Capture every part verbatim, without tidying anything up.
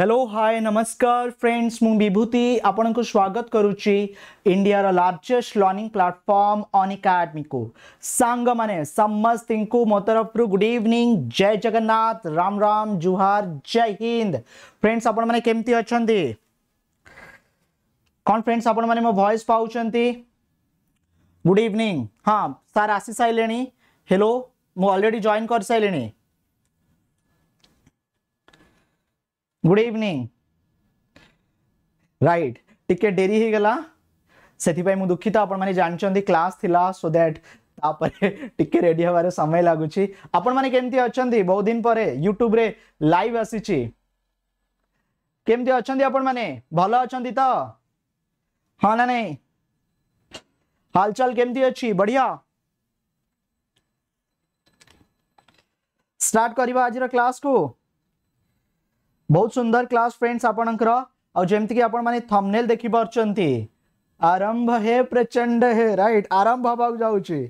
Hello hi नमस्कार friends मु विभूति आपण को स्वागत करुच्ची इंडिया रा largest learning platform on academy को सांग माने समस्त को मो तरफ गुड इवनिंग जय जगन्नाथ राम राम जुहार जय हिंद फ्रेंड्स आपण माने केमती अछंती कौन फ्रेंड्स आपण माने मो वॉइस पाउचंती गुड इवनिंग हां सर आसी साइलेनी हेलो मु ऑलरेडी जॉइन कर साइलेनी गुड इवनिंग राइट टिके डेरी ही गला से मु दुखित आपण माने जानचंदी क्लास थिला सो दैट तापरे टिके रेडी हवारे समय लागुची आपण माने केमती अछंदी बहुत दिन परे YouTube रे लाइव आसीची केमती अछंदी आपण माने भलो अछंदी त हां ना नहीं हालचाल केमती अछि बढ़िया स्टार्ट करबा आज रो क्लास को बहुत सुंदर क्लास फ्रेंड्स आपणकर आ जेमति कि आपण माने थंबनेल देखि परचंती आरंभ हे प्रचंड हे राइट आरंभ हवा जाउची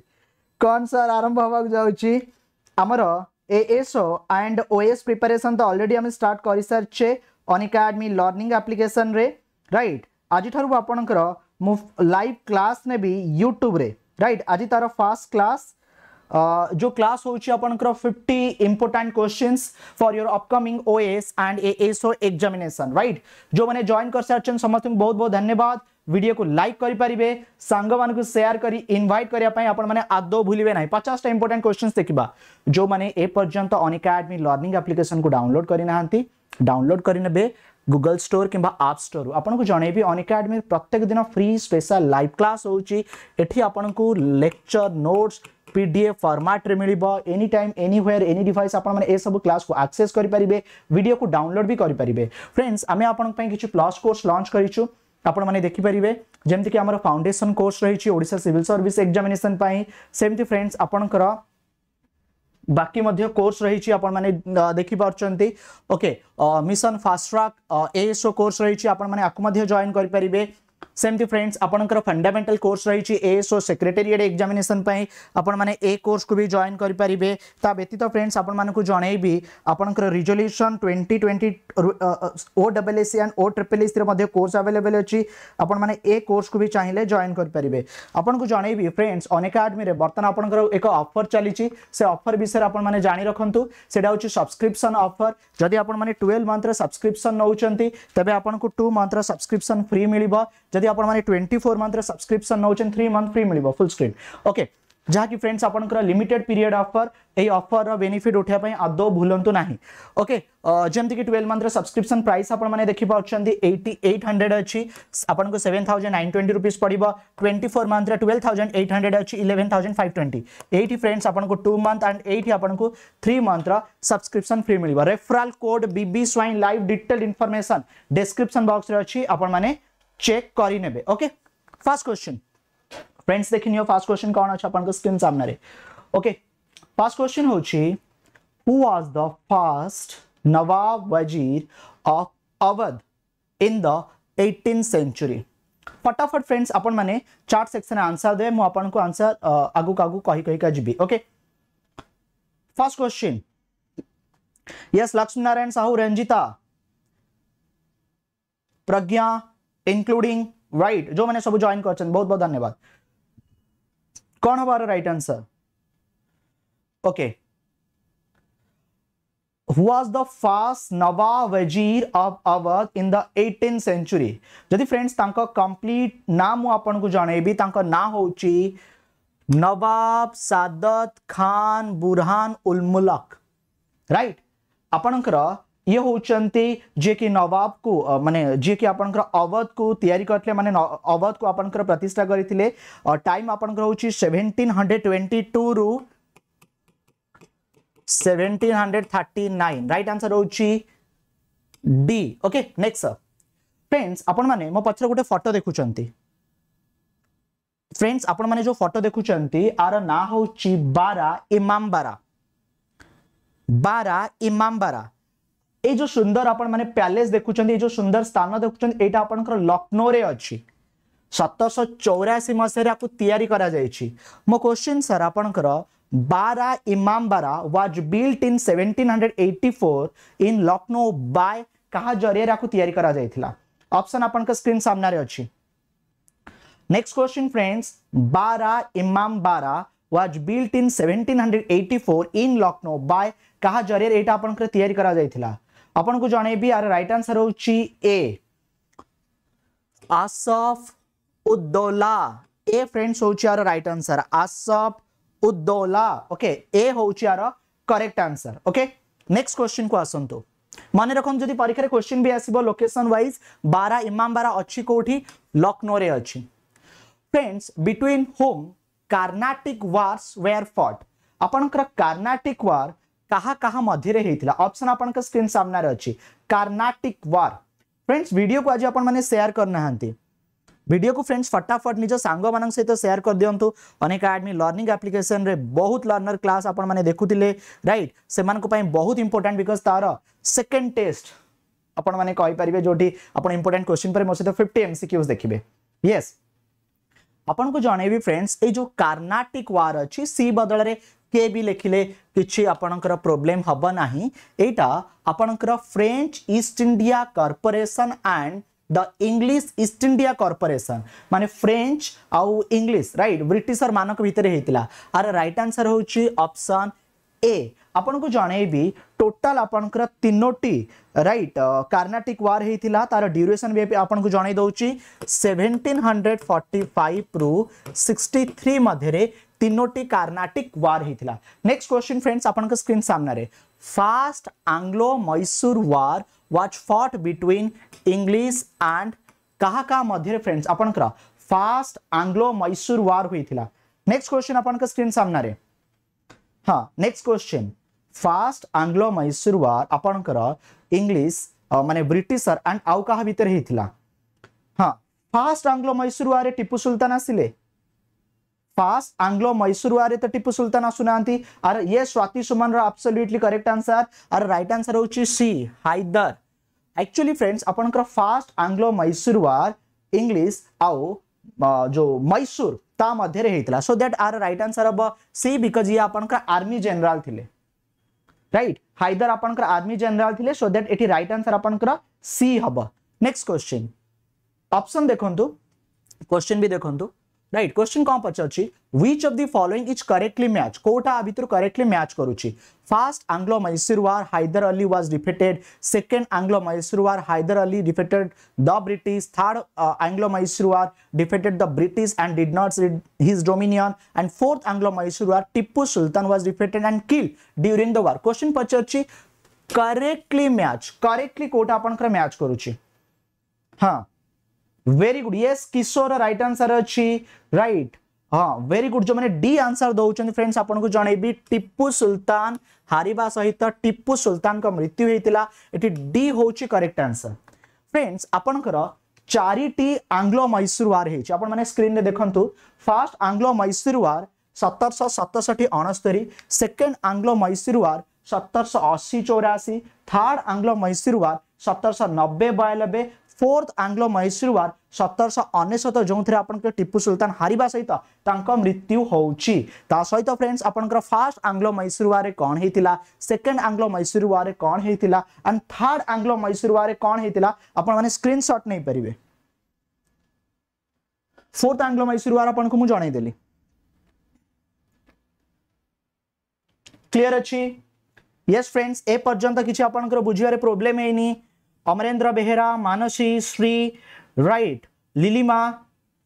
कोन सर आरंभ हवा जाउची हमर एएसओ एंड ओएस प्रिपरेशन तो ऑलरेडी हम स्टार्ट करि सरचे ऑन एकेडमी लर्निंग एप्लीकेशन रे राइट आजि थारु आपणकर मु लाइव क्लास ने भी YouTube रे राइट आजि तार फास्ट क्लास Uh, जो क्लास होची अपन करो fifty important questions for your upcoming OS and ASO examination right जो माने जॉइन कर सरचन समस्त बहुत बहुत धन्यवाद वीडियो को लाइक करि परिबे संग मान को शेयर करी इनवाइट करिया पई आपण माने आदो भूलिबे नाही पचास टा इंपोर्टेंट क्वेश्चंस देखिबा जो माने ए पर्यंत ऑन एकेडमी लर्निंग एप्लीकेशन को डाउनलोड करि नाहंती डाउनलोड करि नेबे गूगल स्टोर किंबा ऐप स्टोर आपन को जणे भी ऑन एकेडमी प्रत्येक दिन फ्री स्पेशल लाइव क्लास होची एठी आपन को लेक्चर नोट्स पीडीएफ फॉर्मेट रे मिलिबो any time anywhere any device आपन माने ए सब क्लास को एक्सेस करि परिबे वीडियो को डाउनलोड भी करि परिबे फ्रेंड्स आमे आपन पई किछु प्लस कोर्स लॉन्च करिछु आपण माने देखि परिबे जेमति कि हमर फाउंडेशन कोर्स रहिछि ओडिसा सिविल सर्विस एग्जामिनेशन पई सेमति फ्रेंड्स आपन कर बाकी मध्य कोर्स रहिछि आपण माने देखि परचंती okay mission fast track ASO course रहिछि आपण माने आकु मध्य जॉइन करि परिबे सेमती फ्रेंड्स आपनकर फंडामेंटल कोर्स रही एएसओ सेक्रेटेरिएट एग्जामिनेशन पई आपण माने ए कोर्स को भी जॉइन करि परिबे ता व्यतीत फ्रेंड्स आपण माने को जणै भी आपनकर resolution twenty twenty O double S and O triple S रे मध्ये कोर्स अवेलेबल अछि आपण माने ए कोर्स को भी चाहिले जॉइन करि परिबे आपण को जणै भी फ्रेंड्स ऑन एकेडमी रे बर्तन आपनकर एक ऑफर चली छि से ऑफर विषय आपण माने जानि रखंतु सेडा होछि सब्सक्रिप्शन ऑफर जदि आपण माने ट्वेल्व मंथ रे सब्सक्रिप्शन नउचंती तबे आपण को टू मंथ रे सब्सक्रिप्शन फ्री मिलिबो जदि आपण माने ट्वेंटी फोर मंथ रे सब्सक्रिप्शन नउचन थ्री मंथ फ्री मिलिबो फुल स्क्रीन ओके जहा कि फ्रेंड्स आपन कर लिमिटेड पीरियड ऑफर ए ऑफर रो बेनिफिट उठिया पई आदो भूलंतु नाही ओके जेमति कि ट्वेल्व मंथ रे सब्सक्रिप्शन प्राइस आपण माने देखि पाउछंदी एटी एट हंड्रेड अछि आपन को seven thousand nine hundred twenty rupees पड़िबो ट्वेंटी फोर मंथ रे ट्वेल्व थाउजेंड एट हंड्रेड अछि eleven thousand five hundred twenty एटी फ्रेंड्स आपन को टू मंथ एंड एटी आपन को थ्री मंथ रा सब्सक्रिप्शन फ्री मिलिबो रेफरल कोड बीबी swine live detail information description box रे अछि आपन माने चेक करी नेबे ओके फास्ट क्वेश्चन फ्रेंड्स देखिनियो फास्ट क्वेश्चन कोन अछि अपन को स्क्रीन सामने रे ओके फास्ट क्वेश्चन होछि हु वाज द फर्स्ट नवाब वजीर of Awadh in the eighteenth century फटाफट फ्रेंड्स अपन माने चार्ट सेक्शन आंसर दे मु अपन को आंसर आगु कागु कहि कहि का जिबी okay first question yes Laxminarayan Sahu Ranjita Pragya including right right, जो मैंने सब ज्वाइन कर बहुत बहुत धन्यवाद कौन हमारा right answer okay who was the first नवाब वजीर of Awadh in the eighteenth century जदि फ्रेंड्स तांका कंप्लीट नाम मु आपन को जणेबी तांका ना होची नवाब सादत खान बुरहान उल मुल्क राइट आपनकर ये होचंती जे कि नवाब को माने जे कि आपनकर अवध को तैयारी करले माने अवध को आपनकर प्रतिष्ठा करिथिले टाइम आपनकर होची सेवनटीन ट्वेंटी टू रु seventeen thirty nine right answer होची डी ओके नेक्स्ट फ्रेंड्स आपण माने मो पछर गोटे फोटो देखुचंती फ्रेंड्स आपण माने जो फोटो देखुचंती आरो ना होची बारा इमामबाड़ा बारा इमामबाड़ा ए जो सुंदर आपण माने पैलेस देखुचंदी ए जो सुंदर स्थान देखुचंदी एटा आपनकर लखनऊ रे अछि सेवनटीन एटी फोर मसेरा को तयारी करा जाय छी मो क्वेश्चन सर आपनकर Bara Imambara was built in seventeen eighty four in Lucknow by क्या जरिया तैयारी करा जाइथिला ऑप्शन अपन का स्क्रीन सामना रे अछि। Next question friends, Bara Imambara was built in seventeen eighty four in Lucknow by क्या जरिया एटा अपन का तैयारी करा जाइथिला अपन को जणेबी आर राइट आंसर होछि ए आसफ उद्दौला। ए फ्रेंड्स होछि our right answer Asaf ud-Daula. Okay ए होछि our correct answer. Okay next question को आसंतो माने रखम जदी परीक्षा रे क्वेश्चन भी आसीबो लोकेशन वाइज बारा इमाम बारा अछि कोठी लखनऊ रे अछि। Friends between home Carnatic wars were fought अपन कर कार्नाटिक वार कहा कहा मध्य रे हेतिला ऑप्शन अपन के स्क्रीन सामने रे अछि कार्नाटिक वार। फ्रेंड्स वीडियो को आज अपन माने शेयर करना हंती वीडियो को फ्रेंड्स फटाफट निज सांग मान सहित शेयर कर दिंतु। अनेक आदमी लर्निंग एप्लिकेशन रे बहुत लर्नर क्लास आपण माने देखुतिले राइट से मान को पाई बहुत इंपोर्टेंट बिकॉज तार सेकंड टेस्ट आपण माने कहि परिबे जोठी आपण इंपोर्टेंट क्वेश्चन पर मोसे तो फिफ्टी एमसीक्यूज देखिबे। यस आपण को जणेबी फ्रेंड्स ए जो कार्नाटिक वार अछि सी बदल रे के भी लिखिले किछि आपनकर प्रॉब्लम हबो नाही। एटा आपनकर French East India corporation and the English East India corporation माने फ्रेंच आउ इंग्लिश राइट ब्रिटिशर मानक भीतर हेतिला आर राइट आंसर होछि ऑप्शन ए। आपण को जणेबी टोटल आपनकर तीनोटी राइट कार्नाटिक वार हेतिला तार ड्यूरेशन भी आपण को जणै दोछि सेवनटीन फोर्टी फाइव रु सिक्सटी थ्री मध्ये रे तीनोटी कार्नाटिक वार हेतिला। नेक्स्ट क्वेश्चन फ्रेंड्स आपन के स्क्रीन सामने रे first Anglo Mysore war was fought between English and कहा का मध्य रे फ्रेंड्स आपन करा फास्ट एंग्लो मैसूर वार होइथिला। नेक्स्ट क्वेश्चन आपन के स्क्रीन सामने रे हां next question first Anglo Mysore war आपन करा इंग्लिश माने ब्रिटिशर एंड आउ कहा भीतर हेतिला। हां फास्ट एंग्लो मैसूर वार रे टिपू सुल्तान आसीले फास्ट एंग्लो मैसूर वार रे तो टिपू सुल्तान आसुनांती आर ये स्वाति सुमन रा absolutely correct answer our right answer होची सी हाइदर। एक्चुअली फ्रेंड्स अपन कर first Anglo Mysore war English आउ जो मैसूर ता मध्ये रे हेतला so that are right answer अब सी बिकॉज़ ये अपन का आर्मी जनरल थिले राइट हाइदर अपन कर आर्मी जनरल थिले सो दैट एटी राइट आंसर अपन कर सी हबो। नेक्स्ट क्वेश्चन ऑप्शन देखंतु क्वेश्चन भी देखंतु राइट क्वेश्चन कौन पचाची which of the following is correctly match कोटा भीतर करेक्टली मैच करूची first Anglo Mysore war Hyder Ali was defeated second Anglo Mysore war Hyder Ali defeated the British third Anglo Mysore war defeated the British and did not read his dominion and fourth Anglo Mysore war Tipu Sultan was defeated and killed during the war. Question पचाची correctly match correctly कोटा आपण कर match करूची। हां very good yes किशोर right answer अछि right हां very good जो माने डी आंसर दोउछन फ्रेंड्स आपन को जणेबी टिप्पू सुल्तान हारिबा सहित टिप्पू सुल्तान का मृत्यु हेतिला एटी डी होउची करेक्ट आंसर। फ्रेंड्स आपन कर चारिटी एंग्लो मैसूर वार हेछि आपन माने स्क्रीन रे देखंतु फर्स्ट एंग्लो मैसूर वार सत्रह सौ सतसठ उनहत्तर सेकंड एंग्लो मैसूर वार सत्रह सौ अस्सी चौरासी थर्ड एंग्लो मैसूर वार सत्रह सौ नब्बे बानवे फोर्थ एंग्लो मैसूर वार सत्रह सौ उनसठ जो थे आपन के टिप्पू सुल्तान हारिबा सहित तांका मृत्यु होउची। ता सहित फ्रेंड्स आपन कर फर्स्ट एंग्लो मैसूर वार रे कोन हेतिला सेकंड एंग्लो मैसूर वार रे कोन हेतिला and third Anglo Mysore war रे कोन हेतिला आपन माने स्क्रीनशॉट नै परिबे। फोर्थ एंग्लो मैसूर वार आपन को मु जणाई देली क्लियर अछि। यस फ्रेंड्स ए पर्यंत किछि आपन कर बुझियारे प्रॉब्लम हेइनी अमरेंद्र बेहेरा मानसी श्री राइट लिलिमा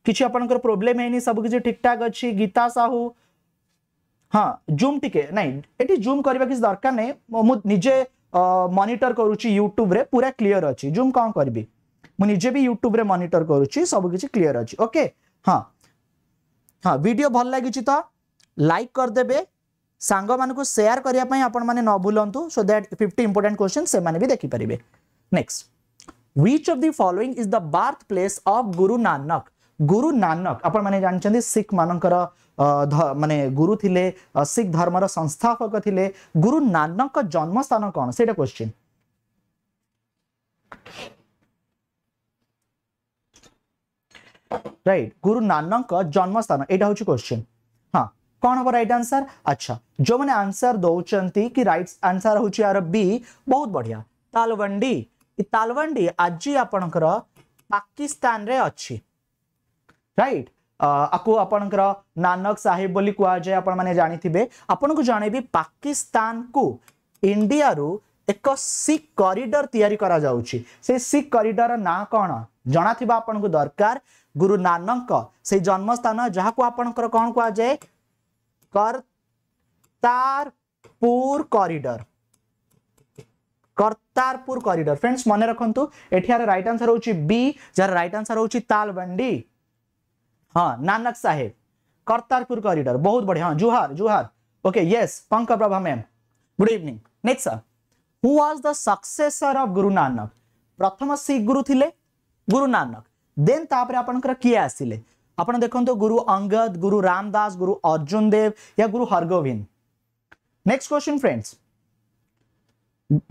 किछि आपनकर प्रॉब्लम हेनी सब किछि ठीक ठाक अछि। गीता साहू हां जूम टिके नहीं एटी जूम करबा किस दरकार नै मु निजे मॉनिटर करूची YouTube रे पूरा क्लियर अछि जूम कौन करबी मु निजे भी YouTube रे मॉनिटर करूची सब किछि क्लियर अछि। ओके हां हां वीडियो भल लागि छि त लाइक कर देबे सांग मान को शेयर करिया पई आपन माने न भूलंतु so that fifty important question से माने भी देखि परिबे। Next, which of the following is the birthplace of Guru Nanak? Guru Nanak, अपन माने जानचंदी सिख मानकर माने गुरु थिले सिख धर्म रा संस्थापक थिले गुरु नानक का जन्म स्थान कौन सेटा क्वेश्चन। राइट गुरु नानक का जन्म स्थान एटा होची क्वेश्चन। हां कौन हबो राइट आंसर। अच्छा जो माने आंसर दोउचंती कि राइट आंसर होची आर बी बहुत बढ़िया तालवंडी तालवंडी आज आपणकर पाकिस्तान रे अच्छी राइट आकु आपणकर नानक साहेब बोली कुआ जाय आपण माने जानि थिबे। आपण को जानेबी पाकिस्तान को इंडिया रु एक सिख कॉरिडोर तयारी करा जाउची। से सिख कॉरिडोर ना कोन जाना थिबा आपण को दरकार। गुरु नानक से जन्मस्थान जहा को आपणकर कोन कुआ जाय Kartarpur corridor Kartarpur corridor friends मन रखंतु। एठियार राइट आंसर होची बी जहार राइट आंसर होची तालबंडी। हाँ नानक साहेब करतारपुर कॉरिडोर बहुत बढ़िया। हाँ जुहार जुहार okay yes Pankaj Prabha ma'am good evening. Next sir who was the successor of Guru Nanak. प्रथम सिख गुरु थिले गुरु नानक देन तापर आपनकर किए आसिले आपण देखंतो गुरु अंगद गुरु रामदास गुरु अर्जुन देव या गुरु Hargovind. Next question friends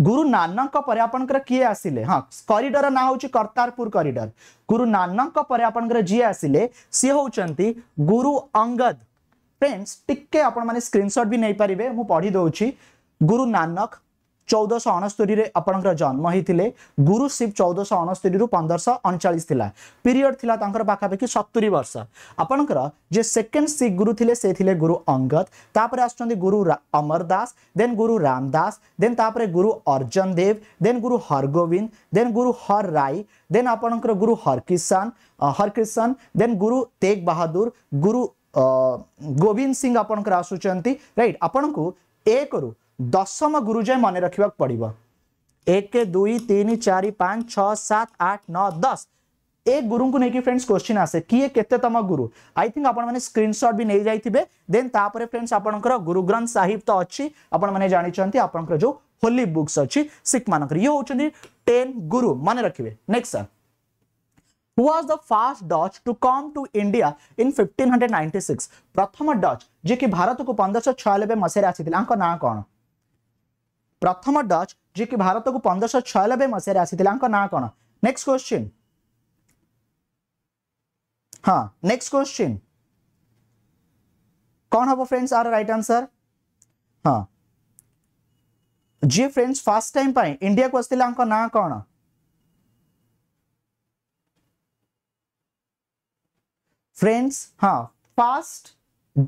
Guru Nanak परे आपनकर किए आसिले। हाँ कॉरिडोर ना होची करतारपुर कॉरिडोर। गुरु नानक परे आपनकर जी आसिले से होचंती गुरु अंगद। फ्रेंड्स टिके आपण माने स्क्रीनशॉट भी नै परिबे मु पढी दोउची। गुरु नानक चौदह सौ उनहत्तर रे आपनकर जन्म हिथिले। गुरु शिव चौदह सौ उनहत्तर रु पंद्रह सौ उनचास थिला पीरियड थिला तांकर पाखापैकी सत्तर वर्ष। आपनकर जे सेकंड सिख गुरु थिले से थिले गुरु अंगद तापर आछन गुरु अमरदास देन गुरु रामदास देन तापर गुरु अर्जुन देव देन गुरु हरगोविंद देन गुरु हर राय देन आपनकर गुरु हरकिशन हरकिशन देन गुरु तेग बहादुर गुरु गोविंद सिंह आपनकर आसुचंती राइट। आपनकू एक रु दशम गुरु जाए मन रखा पड़ो। एक दुई तीन चार पाँच छः सात आठ नौ दस एक गुरु को लेकिन फ्रेंड्स क्वेश्चन आसे किए केतेतम गुरु। आई थिंक आपण माने स्क्रीनशॉट भी नहीं जाइथिबे। देन तापरे फ्रेंड्स आपनकर गुरु ग्रंथ साहिब तो अच्छी आपण माने जानि छंती आपनकर जो होली बुक्स अच्छी सिख मानकर ये होचंदी टेन गुरु मन रखिबे। Next sir who was the first Dutch to come to India in पंद्रह सौ छियानवे। प्रथम डच जे कि भारत को पंद्रह सौ छियानवे मसेरे आसीथिला आंको ना कोन। प्रथम डच जे कि भारत को पंद्रह छियानबे मसीह आसीथिला आंको ना कोन। नेक्स्ट क्वेश्चन हाँ नेक्स्ट क्वेश्चन कौन हम फ्रेंड्स आर राइट आंसर। हाँ जी फ्रेंड्स फर्स्ट टाइम पाए इंडिया को आसीथिला आंको ना कोन। फ्रेंड्स हाँ first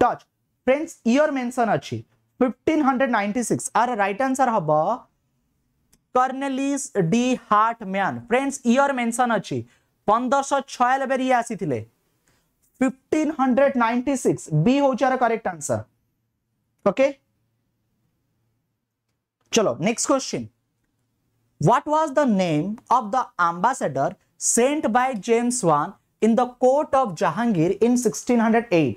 Dutch friends year mention अछि पंद्रह सौ छियानवे आर राइट आंसर हबो Cornelis de Houtman. Friends year mention अछि पंद्रह सौ छियानवे री आसीथिले। पंद्रह सौ छियानवे बी होचार करेक्ट आंसर ओके। चलो next question what was the name of the ambassador sent by James one in the court of Jahangir in सोलह सौ आठ।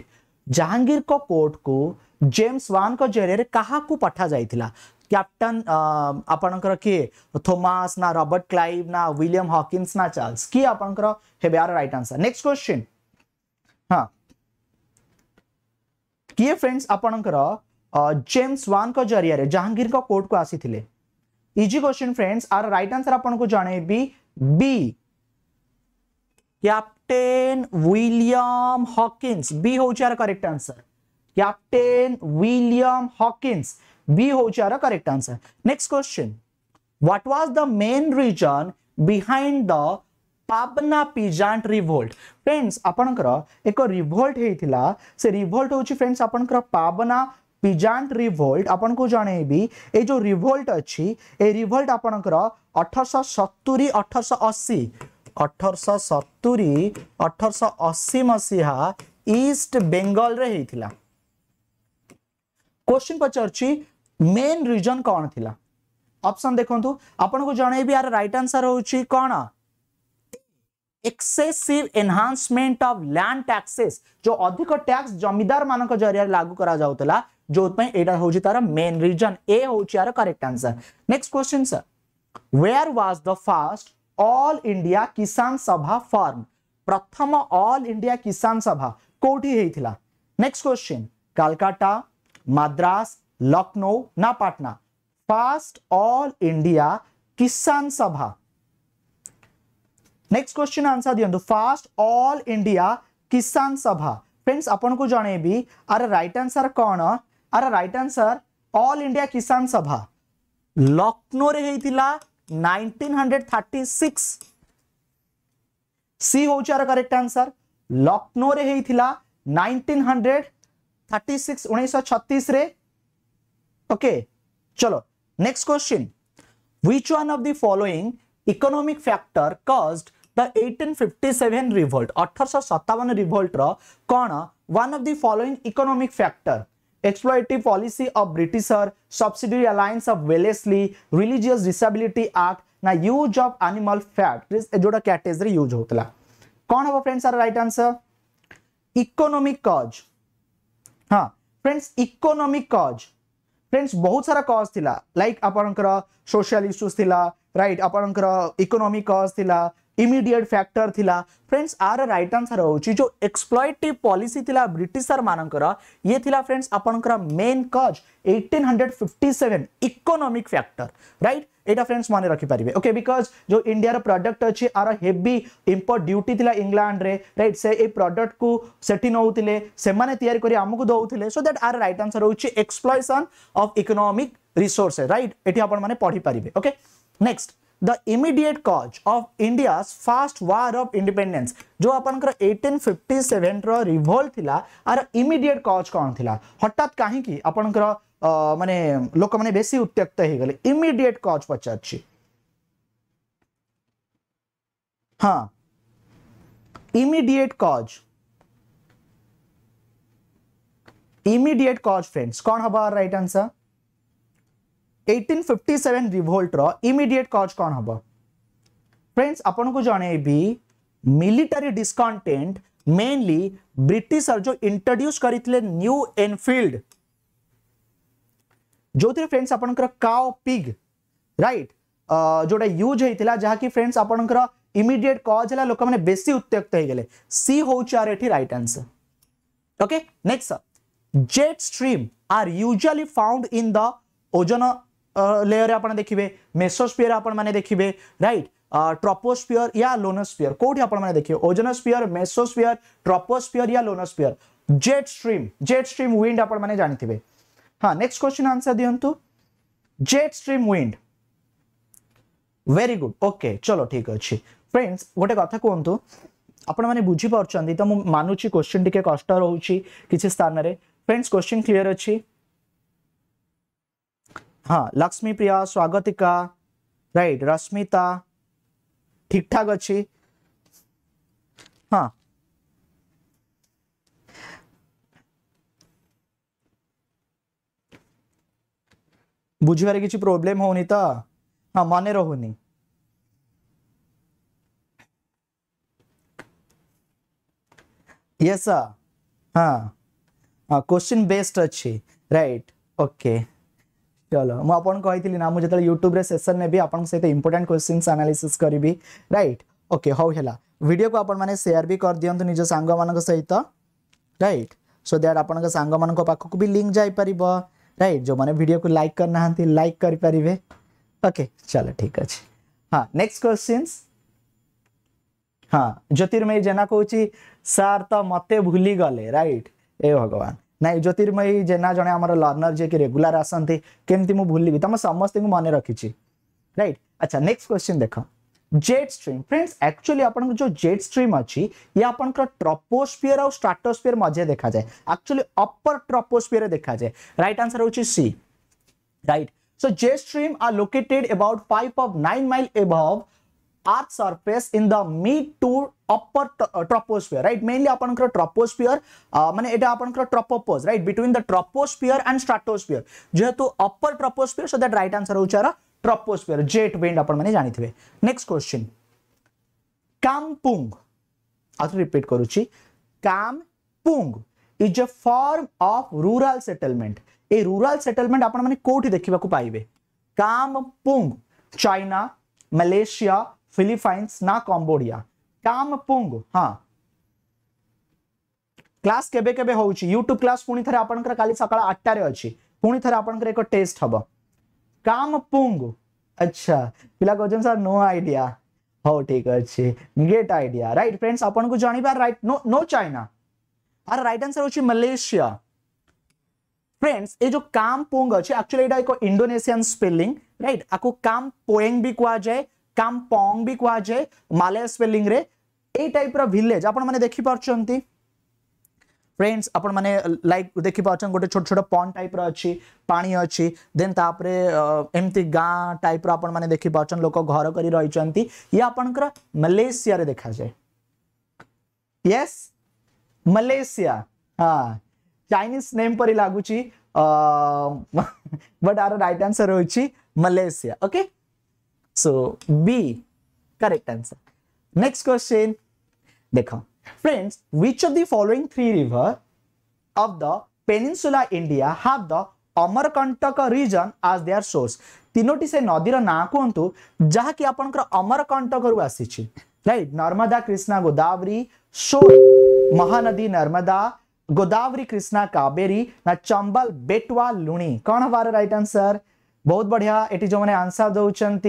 जहांगीर को कोर्ट को जेम्स वान को जरियर कहा को पठा जाइथिला। कैप्टन आपनकर किए थॉमस ना रॉबर्ट क्लाइव ना विलियम हॉकिंस ना चार्ल्स की आपनकर हेबे are right answer. Next question हाँ किए फ्रेंड्स आपनकर जेम्स वान को जरियर जहांगीर को कोर्ट को आसीथिले। Easy question friends are right answer आपनको जणेबी B captain William Hawkins B होउची our correct answer. Captain William Hawkins B होउची our correct answer. Next question what was the main reason behind the Pabna peasant revolt. Friends आपनकर एको revolt हेथिला से revolt होउची friends आपनकर पाबना peasant revolt. आपन को जणेबी ए जो रिवोल्ट अछि ए रिवोल्ट आपनकर अठारह सौ सत्तर अठारह सौ अस्सी अठारह सौ सत्तर अठारह सौ अस्सी मसीहा ईस्ट बेंगल रे हेथिला। क्वेश्चन पचारची मेन रीजन कौन थिला ऑप्शन देखंतु आपन को जणेबी यार राइट आंसर होउची कोन excessive enhancement of land taxes. जो अधिक टैक्स जमीदार मानक जरिया लागू करा जाउतला जो पय एटा होउची तारा मेन रीजन ए होउची यार correct answer. Next question sir where was the first all India Kisan Sabha form. प्रथम ऑल इंडिया किसान सभा कोठी हेथिला। नेक्स्ट क्वेश्चन कलकत्ता मद्रास लखनऊ ना Patna. First all India Kisan Sabha. Next question answer दियंतु first all India Kisan Sabha. Friends अपन को जणेबी अरे राइट आंसर कोन। अरे right answer all India Kisan Sabha Lucknow रे हेतिला नाइंटीन थर्टी सिक्स सी होउछ करेक्ट आंसर। लखनऊ रे हेथिला नाइंटीन थर्टी सिक्स उन्नीस सौ छत्तीस रे। ओके चलो next question, which one of the following economic factor caused the eighteen fifty seven revolt अठारह सौ सत्तावन रिवोल्ट रो कोन one of the following economic factor एक्सप्लॉइटिव policy of britisher, subsidiary alliance of Wellesley, religious disability act ना use of animal fat जोड़ा category use होता कौन हम friends are right answer economic cause. हाँ फ्रेंड्स इकोनॉमिक कॉज फ्रेंड्स बहुत सारा cause थिला like आपनकर सोशल इश्यूज थिला राइट आपनकर इकोनॉमिक कॉज थिला इमीडिएट फैक्टर थिला। फ्रेंड्स आर राइट आंसर होची जो एक्सप्लॉइटिव पॉलिसी थिला ब्रिटिशर मानकर ये थिला फ्रेंड्स आपनकर main cause eighteen fifty seven economic factor right एटा फ्रेंड्स माने रखी पारिबे। ओके बिकॉज जो इंडिया रा प्रोडक्ट अछि आर हेवी इंपोर्ट ड्यूटी थिला इंग्लैंड रे राइट से ए प्रोडक्ट को सेठी नउतिले से माने तयार करी हमकु दउतिले so that are right answer होछि exploitation of economic resources right एठी आपण माने पढी पारिबे। Okay next the immediate cause of India's first war of independence जो आपनकर एटीन फिफ्टी सेवन रो रिवोल्ट थिला आर इमीडिएट कॉज कोन थिला हटात काहे की आपनकर Uh, माने लोक माने बेसी उत्त्यक्त हो गले इमीडिएट कॉज पचारछि। हाँ immediate cause immediate cause friends कौन हबा right answer eighteen fifty seven revolt रो इमीडिएट कॉज कौन हबा फ्रेंड्स आपन को जाने भी मिलिटरी डिस्कंटेंट मेनली ब्रिटिशर जो इंट्रोड्यूस करितले न्यू एनफील्ड जो थे फ्रेंड्स अपन काओ पिग राइट जोड़ा यूज होता जहाँकि फ्रेंड्स अपन इमीडिएट कॉज है लोक मैंने बेसी उत्त्यक्त हो गले सी होउचार एठी right answer. Okay next jet stream are usually found in the ozone layer आपने देखिए मेसोस्फीयर आपन माने देखिए राइट ट्रोपोस्फीयर या लोनोस्फीयर कोठी आपन माने देखिए ओजोनोस्फीयर मेसोस्फीयर ट्रोपोस्फीयर या ionosphere jet stream jet stream wind आपन माने जानिथिबे। हाँ नेक्स्ट क्वेश्चन आंसर दियंतु jet stream wind very good. Okay चलो ठीक अच्छे फ्रेंड्स गोटे कथा कहतु आपण माने बुझी पारछंती तो मानुची क्वेश्चन टिके कष्ट रहउची किछि स्थान रे फ्रेंड्स क्वेश्चन क्लियर अछि। हाँ लक्ष्मी प्रिया स्वागतिका राइट रश्मिता ठीक ठाक अछि। हाँ बुझीबार किसी प्रॉब्लम होनी तो हाँ मन रहुनी। यस सर हाँ हाँ क्वेश्चन बेस्ट अच्छी राइट। ओके चलो मुझे ना मुझे यूट्यूब रे सेशन ने भी आपन सहित इंपोर्टेंट क्वेश्चन एनालिसिस करी राइट। ओके हौ हेला वीडियो को आपन माने शेयर भी कर दियंतु निज सांग मान सहित राइट सो दैट आपन सांग मान पाखक भी लिंक जाई परिबो राइट जो मैंने वीडियो को लाइक करना लाइक कर पारे। ओके चलो ठीक अच्छे। हाँ नेक्स्ट क्वेश्चन हाँ ज्योतिर्मयी जेना कहूँ सार तो मते भूली गले राइट ए भगवान नाई ज्योतिर्मयी जेना जड़े आम लर्नर जी कि रेगुलर आसती केमती मुझे भूलि तुम समस्त को मन रखी राइट। अच्छा नेक्स्ट क्वेश्चन देख जेट स्ट्रीम फ्रेंड्स एक्चुअली आपन जो जेट स्ट्रीम अच्छी ये आपन ट्रोपोस्फीयर और स्ट्रेटोस्फीयर मजे देखा जाए एक्चुअली अपर ट्रोपोस्फीयर देखा जाए राइट आंसर होची C right. So jet stream are located about five point nine mile above earth surface in the mid to upper troposphere right mainly आपन ट्रोपोस्फीयर माने एटा आपन tropopause right between the troposphere and stratosphere जेहेतु upper troposphere so that right answer होचारा troposphere jet wind अपन माने जानी थे। नेक्स्ट क्वेश्चन कामपुंग आथु रिपीट करूची kampung is a form of rural settlement a rural settlement अपन माने कोठी देखिबा को पाइबे कामपुंग चाइना मलेशिया फिलीपाइंस ना कंबोडिया कामपुंग। हाँ क्लास केबे केबे होउची YouTube क्लास पुनी थरे आपनकर काली सकाळ आठ टा रे अछि पुनी थरे आपनकर एको टेस्ट हबो कामपुंग। अच्छा पिला कहजन सर नो आइडिया हो ठीक अच्छे ग्रेट आइडिया राइट फ्रेंड्स अपन को जानी बार right no no China are right answer होची मलेशिया। फ्रेंड्स ये जो कामपुंग अच्छे एक्चुअली एटा एक इंडोनेशियन स्पेलिंग राइट आकु काम पोएंग भी कह जाए काम पोंग भी कह जाए मालय स्पेलिंग रे ए टाइप रा विलेज आपण माने देखि परचंती फ्रेंड्स आपण माने लाइक देखि परचन गोटे छोट छोट पॉन टाइप रा अछि पानी अछि देन तापरे एमती गा टाइप रा आपण माने देखि परचन लोक घर करी रहि चंती ये आपनकर मलेशिया रे देखा जाए यस मलेशिया हां चाइनीज नेम पर लागुची बट आर राइट आंसर होची Malaysia okay so B correct answer. Next question देखो friends which of the following three river of the peninsula India have the Amarkantak region as their source तीनोटी से नदी रा ना कोंतु जहा कि आपनकर अमरकंटक रु आसी छी राइट नर्मदा कृष्णा गोदावरी सोन महानदी नर्मदा गोदावरी कृष्णा कावेरी ना चंबल बेटवा लुणी कौन हमारा राइट आंसर बहुत बढ़िया एटी जो मैंने आंसर दौरान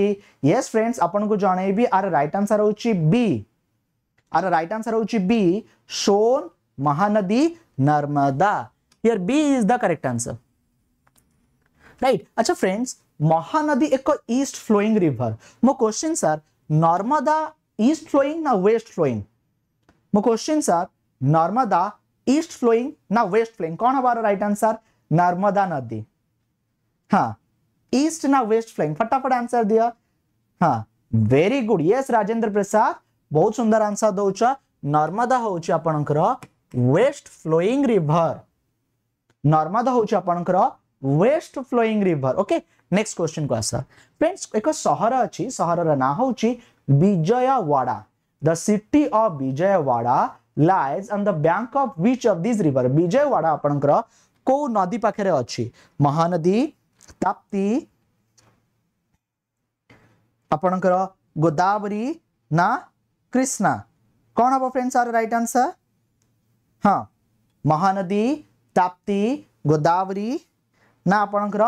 यस फ्रेंड्स अपन को जन भी आर राइट आंसर होची बी आर राइट आंसर होची B Son Mahanadi Narmada here B is the correct answer right. अच्छा फ्रेंड्स महानदी एक ईस्ट फ्लोइंग रिवर मो question sir Narmada east flowing ना वेस्ट फ्लोइंग मो question sir Narmada east flowing ना वेस्ट फ्लोइंग कौन हमारा राइट आंसर नर्मदा नदी हाँ ईस्ट ना वेस्ट फ्लोइंग फटाफट आंसर दिया हाँ very good yes Rajendra Prasad बहुत सुंदर आंसर दौच नर्मदा हूँ आपणकर वेस्ट फ्लोइंग रिवर नर्मदा हूँ आपणकर west flowing river okay. Next question को आस फ्रेंड्स एक सहर अच्छी सहर ना हूँ Vijayawada the city of Vijayawada lies on the bank of which of these river Vijayawada आपणकर को नदी पाखे अच्छी महानदी ताप्ती आपणकर गोदावरी ना कृष्णा कौन हम फ्रेंड्स आर राइट आंसर हाँ महानदी ताप्ती गोदावरी ना आपणकर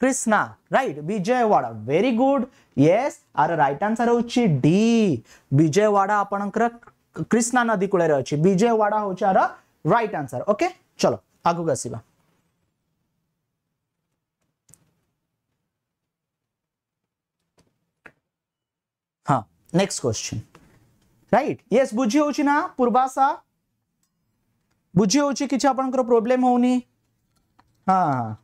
Krishna right Vijayawada very good yes are right answer होची डी विजयवाड़ा आपणकर कृष्णा नदी कूल अच्छी विजयवाड़ा हूँ राइट आंसर ओके। चलो आगु आसवा हाँ नेक्स्ट क्वेश्चन राइट यस बुझी होची ना पूर्वाशा बुझी होची किछ आपनकर प्रॉब्लम होनी हाँ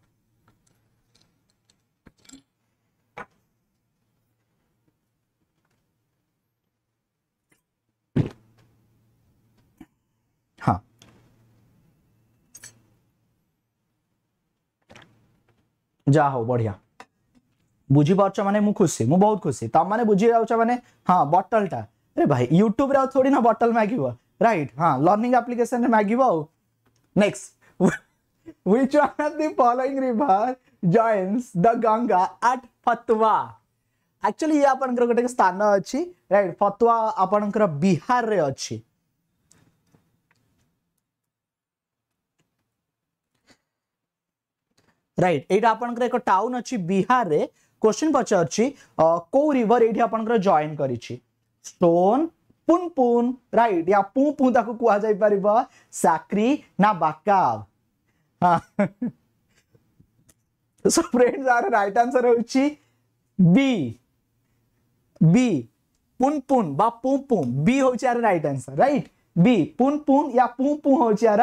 हाँ जा हो बढ़िया बुझी पार्छ माने मु खुशी मु बहुत खुशी तब माने बुझी जाउछ माने हाँ बॉटल टा अरे भाई यूट्यूब रे थोड़ी ना बॉटल मागिबो राइट हाँ लर्निंग एप्लीकेशन रे मागिबो। Next which one of the following river joins the Ganga at Fatuha actually ये आपन गोटे स्थान अछि राइट फतवा आपन बिहार रे अछि राइट एटा आपनकर एक टाउन अछि बिहार रे क्वेश्चन पचार छी को रिवर एठी आपनकर जॉइन करी छी सोन पुनपुन राइट या पुपु ताको कुआ जाय परबा साकरी ना बाकाव हां so friends are right answer होछि बी बी पुनपुन बा पुपु बी होछि our right answer right B Punpun या पुपु होछि our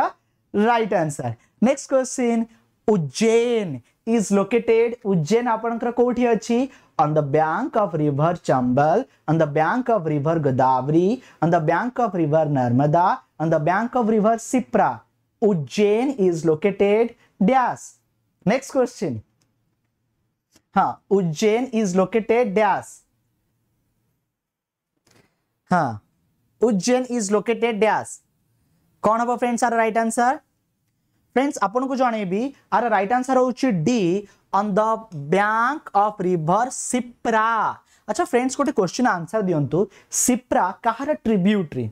right answer. Next question Ujjain is located Ujjain आपनकर कोठी अछि on the bank of river Chambal on the bank of river Godavari on the bank of river Narmada on the bank of river Shipra Ujjain is located dash. Next question हाँ Ujjain is located dash हाँ Ujjain is located dash कौन हबो friends are right answer friends अपन को जाने भी अरे right answer होची D on the bank of river Shipra. अच्छा फ्रेंड्स कोटे क्वेश्चन आंसर दियंतु सिप्रा कहार ट्रिब्यूटरी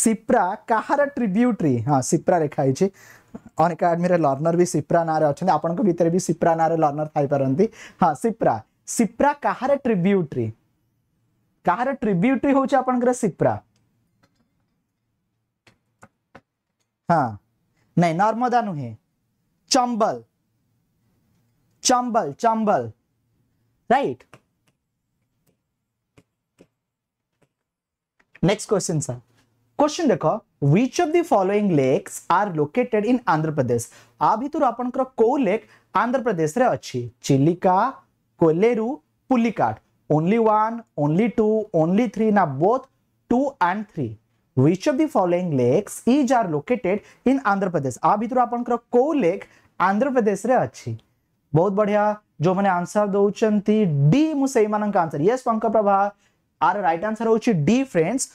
सिप्रा कहार ट्रिब्यूटरी हां सिप्रा रेखा आइची अनेक आदमी रे लर्नर भी सिप्रा ना रे अछन आपन को भीतर भी सिप्रा ना रे लर्नर थाई परंती हां सिप्रा सिप्रा कहार ट्रिब्यूटरी कहार ट्रिब्यूटरी होची आपन करे सिप्रा हां नहीं नर्मदा नुहे Chambal Chambal, Chambal, right? Next question, sir. Question देखो, which of the following lakes are located in Andhra Pradesh? अभी तो अपन करो को लेक आंध्र प्रदेश रे अच्छी Chilika Kolleru Pulicat only one only two only three ना both two and three which of the following lakes is are located in Andhra Pradesh आ भितर आपन को को लेक आंध्र प्रदेश रे अच्छी बहुत बढ़िया जो माने आंसर दोउचंती डी मु सही मानन का answer yes Panka Prabha are right answer होची D friends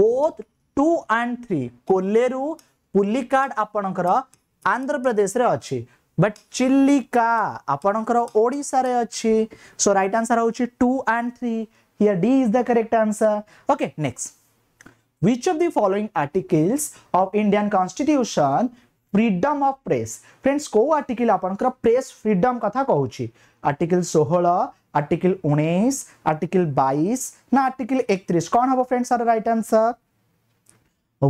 both two and three Kolleru Pulicat आपन को आंध्र प्रदेश रे अच्छी बट चिल्लिका आपणकर ओडिसा रे अछि सो राइट आंसर होची two and three here D is the correct answer okay next which of the following articles of Indian constitution freedom of press friends को article आपणकर प्रेस फ्रीडम कथा कहूची आर्टिकल सोलह article उन्नीस article बाईस ना article इकतीस कोन हबो friends are right answer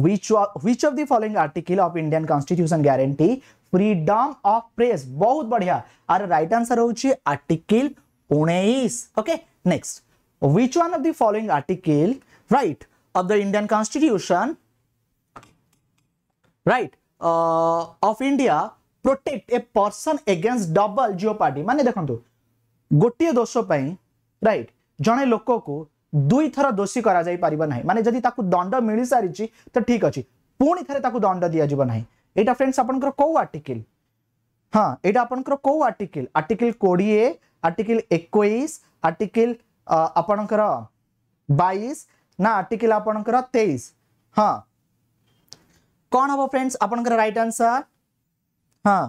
Which which of the following article of Indian Constitution guarantee freedom of press? बहुत बढ़िया आर राइट आंसर होची आर्टिकल उन्नीस okay next which one of the following article right of the Indian Constitution right uh, of India protect a person against double jeopardy माने देखंतु गोटिए दोष पई right जने लोक को दुई थर दोषी करा जाई परिबा नाही माने जदी ताकु दंड मिली सारिची त ठीक अछि पुणी थरे ताकु दंड दिया जिबो नाही एटा फ्रेंड्स आपनकर को आर्टिकल हां एटा आपनकर को आर्टिकल आर्टिकल बीस आर्टिकल इक्कीस आर्टिकल आपनकर बाईस ना आर्टिकल आपनकर तेईस हां कोन हबो फ्रेंड्स आपनकर राइट आंसर हां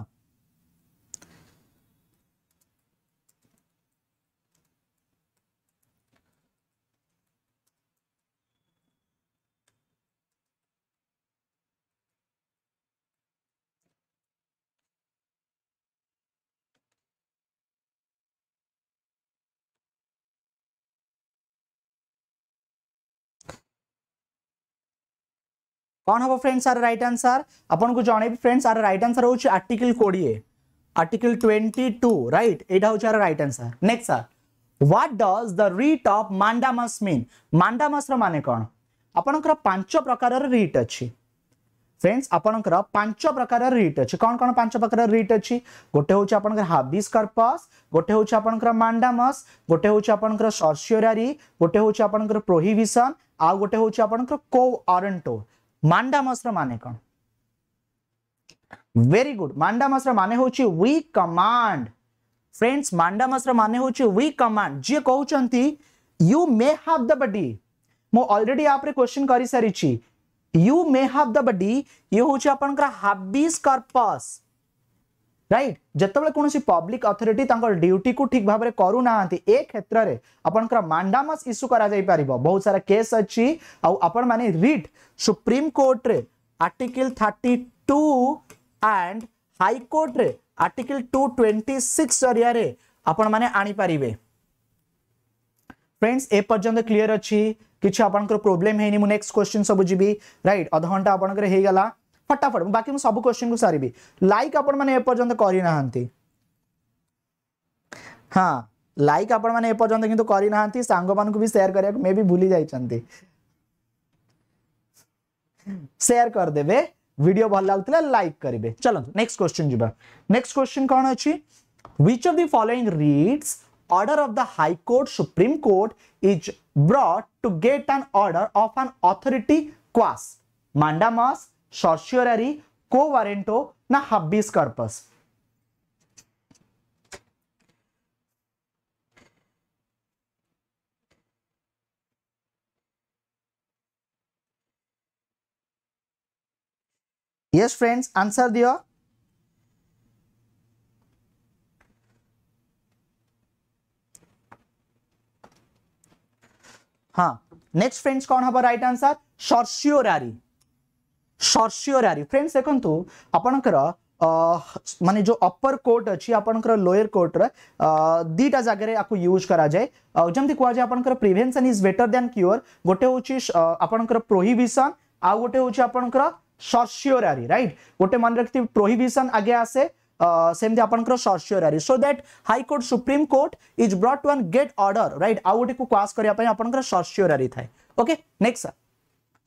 कौन हम फ्रेंड्स आर राइट आंसर अपन को जणे फ्रेंड्स आर राइट आंसर होची आर्टिकल बीस आर्टिकल बाईस राइट एटा होची are right answer next sir what does the writ of mandamus mean mandamus रो माने कोन आपनकर पांच प्रकार रे रीट अछि फ्रेंड्स आपनकर पांच प्रकार रे रीट अछि कोन कोन पांच प्रकार रे रीट अछि गोटे होची आपनकर हाबिस कार्पस गोटे होची आपनकर मांडामस गोटे होची आपनकर सर्सियरी गोटे होची आपनकर प्रोहिबिशन आ गोटे होची आपनकर कोऑरंटो मांडामस माने कौन वेरी गुड मांडामस माने होची वी कमांड फ्रेंड्स मांडामस माने होची वी कमांड जे कहउचंती you may have the body मो ऑलरेडी आपरे क्वेश्चन करी सारी छी you may have the body ये होची अपन का हाबिस कार्पस राइट जतबेले कोनोसी पब्लिक अथॉरिटी तांकर ड्यूटी को ठीक भाबरे करू नाहंती ए क्षेत्र रे आपनकर मांडामस इशू करा जाई परिबो बहुत सारा केस अछि आ आपन माने रीट सुप्रीम कोर्ट रे आर्टिकल बत्तीस एंड हाई कोर्ट रे आर्टिकल दो सौ छब्बीस जरिया रे आपन माने आनी परिबे फ्रेंड्स ए पर्यंत क्लियर अछि किछ आपनकर प्रॉब्लम हेनी मु नेक्स्ट क्वेश्चन सब बुझिबी राइट आधा घंटा आपनकर हे गेला फटाफट बाकी मैं सब क्वेश्चन को सारी भी लाइक आपण माने ए पर्यंत करी नाहंती हां लाइक आपण माने ए पर्यंत किंतु करी नाहंती सांग मान को भी शेयर करिया मे भी भूली जाई चंती शेयर कर देबे वीडियो भल लागतला लाइक करिवे चलो नेक्स्ट क्वेश्चन जिबा नेक्स्ट क्वेश्चन कोन अछि which of the following reads order of the high court supreme court is brought to get an order of an authority quash mandamus certiorari quo warranto ना habeas corpus yes friends answer दियो हाँ next friends कौन हबो right answer certiorari certiorari friends देखंतु आपनकर माने जो अपर court अछि आपनकर लोअर कोर्ट रे दीटा जगह रे आकु यूज करा जाय जमती कोआ जे आपनकर prevention is better than cure गोटे होछि आपनकर प्रोहिबिशन आ गोटे होछि आपनकर सर्सियरी राइट गोटे मन रखति प्रोहिबिशन आगे आसे सेम आपनकर certiorari so that high court supreme court is brought to an get order right आउ गोटे को क्वाश करया पय आपनकर सर्शियरी थाए okay next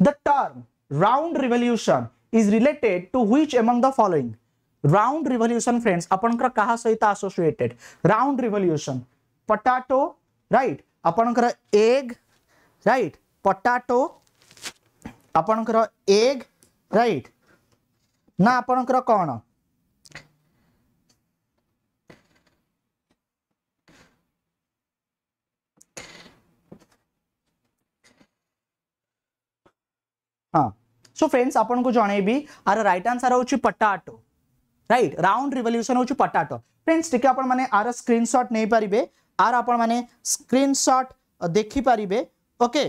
the term round revolution is related to which among the following round revolution friends आपनकर कहा सहित associated round revolution potato right आपनकर एग राइट पोटैटो आपनकर एग राइट ना आपनकर कोन सो फ्रेंड्स आपन को जनइबी आर राइट आंसर होची पोटैटो राइट राउंड रिवोल्यूशन होची पोटैटो फ्रेंड्स ठीक आपन माने आर स्क्रीनशॉट नै परिबे आर आपन माने स्क्रीनशॉट देखि परिबे ओके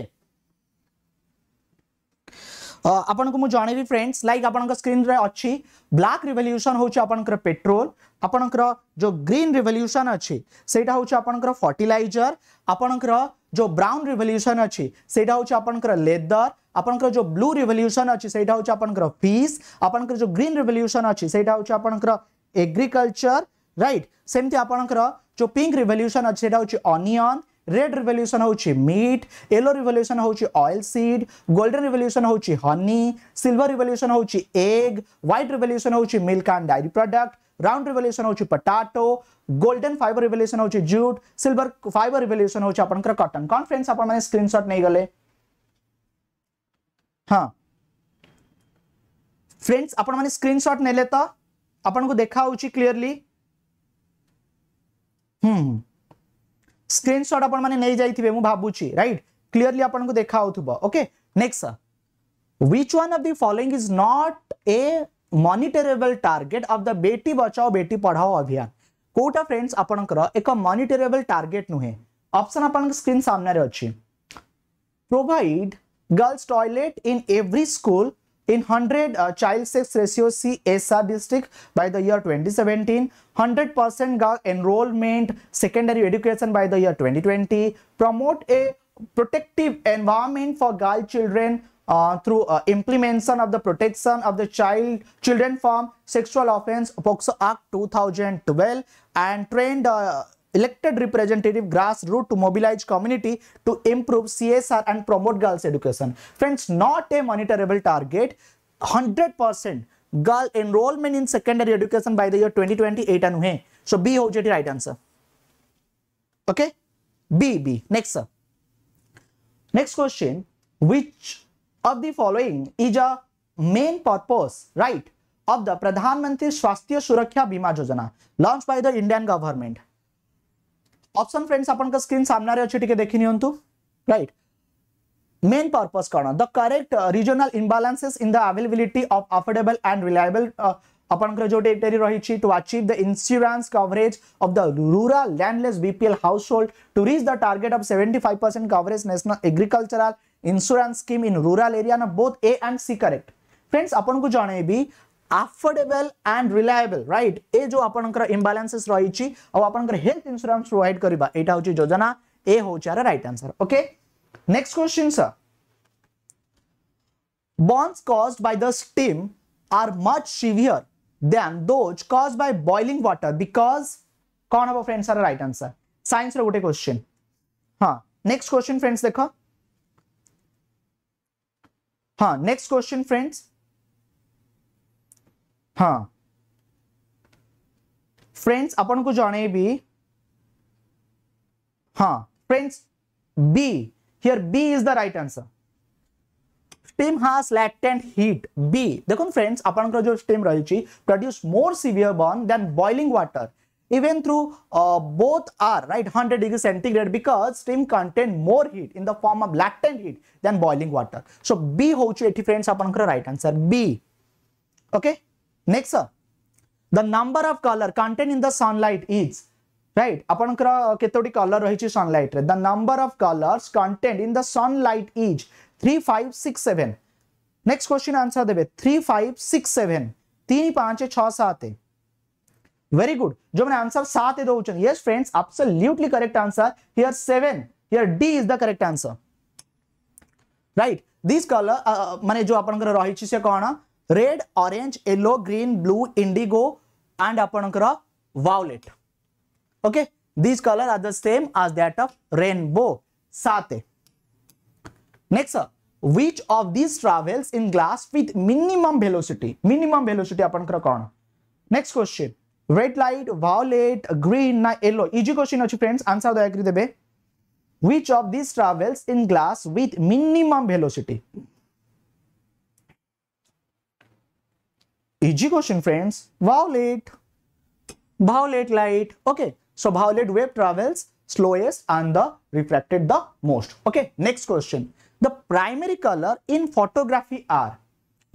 आपन को मु जनइबी फ्रेंड्स लाइक आपन का स्क्रीन रे अछि ब्लैक रिवोल्यूशन होची आपन कर पेट्रोल आपन कर जो ग्रीन रिवोल्यूशन अछि सेटा होची आपन कर फर्टिलाइजर आपन कर जो ब्राउन रिवोल्यूशन अछि सेटा होची आपन कर लेदर अपन कर जो ब्लू रिवोल्यूशन अछि सेटा होचा अपन कर फिश अपन कर जो ग्रीन रिवोल्यूशन अछि सेटा होचा अपन कर एग्रीकल्चर राइट सेमते अपन कर जो पिंक रिवोल्यूशन अछि सेटा होची ऑनियन रेड रिवोल्यूशन होची मीट येलो रिवोल्यूशन होची ऑयल सीड गोल्डन रिवोल्यूशन होची हनी सिल्वर रिवोल्यूशन होची एग व्हाइट रिवोल्यूशन होची milk and dairy product round revolution होची पोटैटो गोल्डन फाइबर रिवोल्यूशन होची जूट सिल्वर फाइबर रिवोल्यूशन होची अपन कर कॉटन कौन फ्रेंड्स अपन माने स्क्रीनशॉट नै गले हाँ फ्रेंड्स अपन माने स्क्रीनशॉट नेले तो अपन को देखा होची क्लियरली हम्म स्क्रीनशॉट अपन माने नै जाईथिबे मु भाबुची राइट क्लियरली अपन को देखा होथुबो okay next which one of the following is not a monitorable target of the Beti Bachao Beti Padhao अभियान कोटा फ्रेंड्स आपनकर एक मॉनिटरेबल टारगेट नुहे ऑप्शन अपन स्क्रीन सामने रे अछि provide girls toilet in every school in hundred child sex ratio C S R district by the year twenty seventeen hundred percent girl enrolment secondary education by the year twenty twenty promote a protective environment for girl children through implementation of the protection of the child children from sexual offence POCSO act two thousand twelve and train elected representative grassroots to mobilize community to improve C S R and promote girls education friends not a monitorable target one hundred percent girl enrollment in secondary education by the year twenty twenty-eight and hai so B ho jati right answer okay B B next sir next question which of the following is a main purpose right of the Pradhan Mantri Swasthya Suraksha Bima Yojana launched by the Indian government option friends अपन का screen सामने रे अछि टिके देखि नियंतु right main purpose कोन the correct regional imbalances in the availability of affordable and reliable अपन कर जो डेटेरी रही छी to achieve the insurance coverage of the rural landless BPL household to reach the target of seventy five percent coverage national agricultural insurance scheme in rural area ना both A and C correct friends अपन को जाने भी affordable and reliable right A जो आपनकर imbalances रही छी और आपनकर हेल्थ इंश्योरेंस प्रोवाइड करबा एटा होची योजना ए होचार right answer okay next question sir burns caused by the steam are much severe than those caused by boiling water because कौन हबो friends are right answer science रे गोटे क्वेश्चन हां नेक्स्ट क्वेश्चन फ्रेंड्स देखो हां next question friends हाँ friends अपन को जाने भी हाँ friends B here B is the right answer steam has latent heat B देखो फ्रेंड्स अपन को जो स्टीम रही छी produce more severe burn than boiling water even through uh, both are right one hundred degree centigrade because steam contain more heat in the form of latent heat than boiling water so B होची एठी friends अपन को right answer B okay next sir the number of colour content in the sunlight is right अपन कर केतोटी colour रही छी sunlight रे the number of colours content in the sunlight is three five six seven next question answer देबे three five six seven थ्री पाँच छह सात वेरी गुड जो मैंने आंसर सात दो उचन yes friends absolutely correct answer here seven here D is the correct answer right this colour माने जो अपन कर रही छी से कोना red orange yellow green blue indigo and आपणकर वावलेट. Okay, these color are the same as that of rainbow. Sate. Next, sir, which of these travels in glass with minimum velocity? Minimum velocity आपणकर कौन? Next question. Red light, violet, green, yellow. Easy question अच्छी friends. Answer दया करी देबे. Which of these travels in glass with minimum velocity? Easy question friends. Violet. Violet light. Okay. So violet wave travels slowest and the refracted the most. Okay. Next question. The primary color in photography are.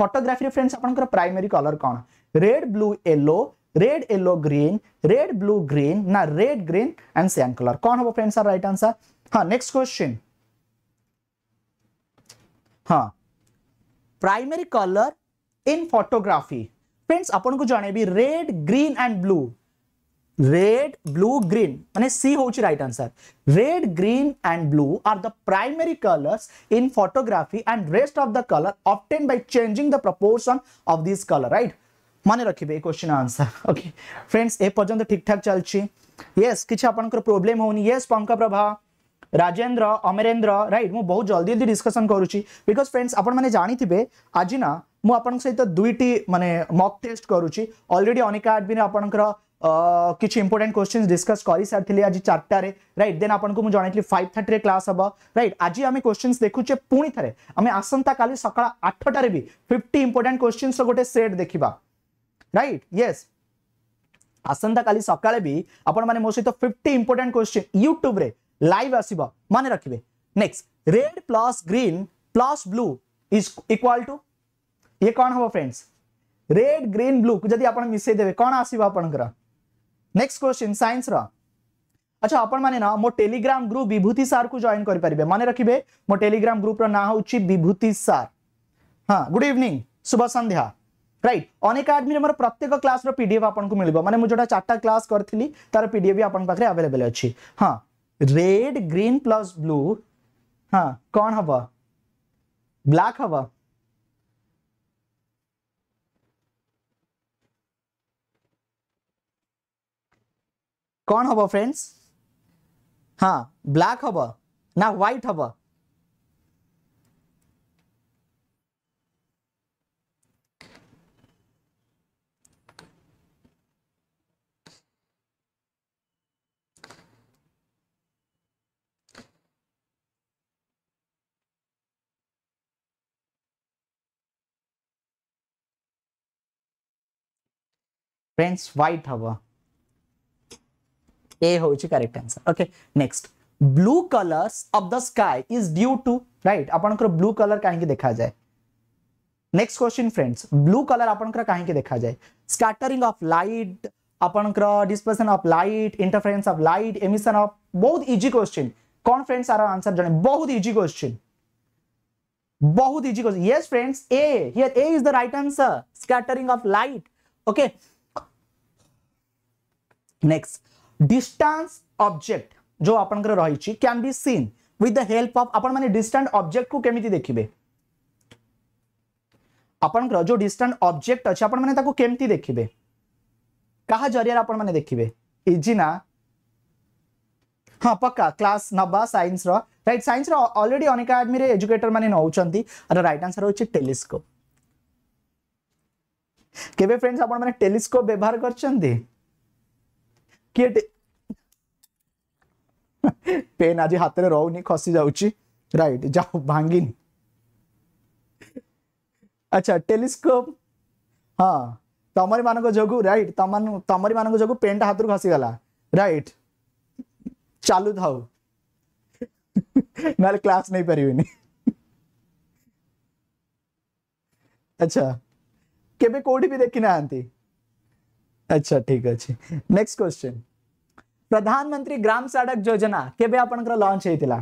Photography friends अपन को primary color कौन? Red, blue, yellow. Red, yellow, green. Red, blue, green. ना red, green and cyan color. कौन है वो friends का right answer? हाँ. Next question. हाँ. Primary color in photography. Friends अपन को जाने भी red green and blue red blue green माने सी होची right answer. Red green and blue are the primary colours in photography and rest of the colour obtain by changing the proportion of this colour right माने रखिबे question answer. Okay friends ए पर्यंत ठीक ठाक चलची. Yes किछ अपन को problem होनी. Yes Panka Prabha Rajendra Amarendra right मु बहुत जल्दी जल्दी डिस्कशन करूची बिकॉज़ फ्रेंड्स आपण माने जानि थिबे आज ना मु आपन सहित दुईटी माने मॉक टेस्ट करूची ऑलरेडी अनेक आदमी आपनकर किछ इंपोर्टेंट क्वेश्चंस डिस्कस करी सारथिले आज चारटा रे राइट देन आपन को मु जणाइतली पाँच तीस रे क्लास हबो राइट. आज आमी क्वेश्चंस देखुचे पुणी थरे आमी आसंता काली सकाळ आठ टा रे भी पचास इंपोर्टेंट क्वेश्चंस गोटे सेट देखिबा राइट. यस आसंता काली सकाळ भी आपन माने मो सहित पचास इंपोर्टेंट क्वेश्चन YouTube रे लाइव आसीबा माने रखिबे. Next red plus green plus blue is equal to ये कौन हो फ्रेंड्स रेड ग्रीन ब्लू जदी आपण मिसे देबे कौन आसीबा आपण करा. नेक्स्ट क्वेश्चन साइंस रा. अच्छा आपण माने ना मो टेलीग्राम ग्रुप विभूति सार को जॉइन कर परिबे माने रखिबे मो टेलीग्राम ग्रुप रा ना होची विभूति सार. हां गुड इवनिंग शुभ संध्या राइट. अनेक आदमी हमर प्रत्येक क्लास रो पीडीएफ आपण को मिलबो माने मु जोटा चारटा क्लास करथिली तार पीडीएफ भी आपण पाखरे अवेलेबल अछि. हां रेड ग्रीन प्लस ब्लू हां कौन हबा ब्लैक हबा कौन हबा फ्रेंड्स. हाँ ब्लैक हबा ना व्हाइट हबा फ्रेंड्स व्हाइट हबा A होची correct answer. Okay next blue colours of the sky is due to right आपण को ब्लू कलर काहे के देखा जाए. Next question friends blue colour आपण को काहे के देखा जाए स्कैटरिंग ऑफ लाइट आपण को dispersion of light interference of light emission of बहुत इजी क्वेश्चन कौन फ्रेंड्स आरो आंसर जाने बहुत इजी क्वेश्चन बहुत easy question. Yes friends A here A is the right answer scattering of light. Okay next distance object जो आपन कर रही छी can be seen with the help of आपन माने डिस्टेंट ऑब्जेक्ट को केमिति देखिबे आपन कर जो डिस्टेंट ऑब्जेक्ट अछि आपन माने ताको केमिति देखिबे कहा जरिया आपन माने देखिबे इजी ना. हां पक्का क्लास नबा साइंस रो राइट साइंस रो ऑलरेडी अनेक आदमी रे एजुकेटर माने नउचंती और राइट आंसर होछि टेलीस्कोप. केबे फ्रेंड्स आपन माने टेलीस्कोप व्यवहार करचंती पेन आज हाथ में रोनी खसी जाऊची राइट जाओ भांगिन. अच्छा टेलीस्कोप हाँ तमरी मान जगू राइट तमन तमरी मान जगू पेन हाथ रू खसी गला राइट चालू थाऊ ना क्लास नहीं पारिनी. अच्छा केबे कोडी भी देखी ना. अच्छा ठीक अछि. नेक्स्ट क्वेश्चन प्रधानमंत्री ग्राम सड़क योजना केबे आपन कर लॉन्च हेतिला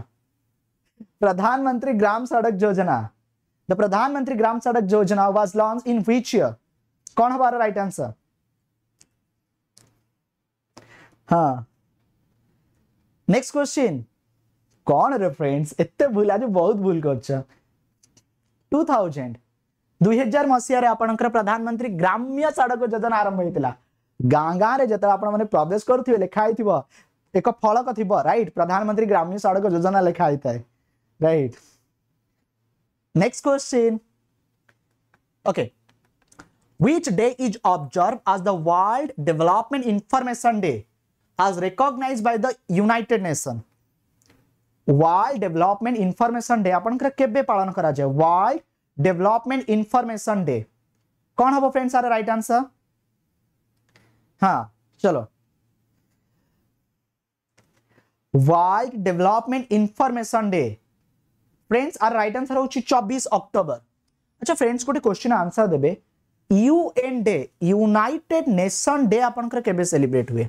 प्रधानमंत्री ग्राम सड़क योजना द प्रधानमंत्री Gram Sadak Yojana was launch in which year कौन हमारा राइट आंसर. हाँ नेक्स्ट क्वेश्चन कौन रे फ्रेंड्स एते भूल आज बहुत भूल करछ टू थाउज़ेंड दो हज़ार मसीह रे आपन कर प्रधानमंत्री ग्राम्य सड़क योजना आरंभ हेतिला गाँ गाँव जो आपने प्रवेश करूए लिखाई थी एक फलक थी राइट प्रधानमंत्री ग्रामीण सड़क योजना लिखाई था right. Next question okay Which day is observed as the World Development Information Day as recognized by the United Nation? World Development Information Day अपन केबे पालन करा जाए World Development Information Day कौन होबो फ्रेंड्स आर राइट आंसर। हाँ चलो World Development Information Day friends are right answer होची चौबीस अक्टोबर। अच्छा फ्रेंड्स कोटे क्वेश्चन आंसर देबे UN day United Nation day अपन केबे सेलिब्रेट हुए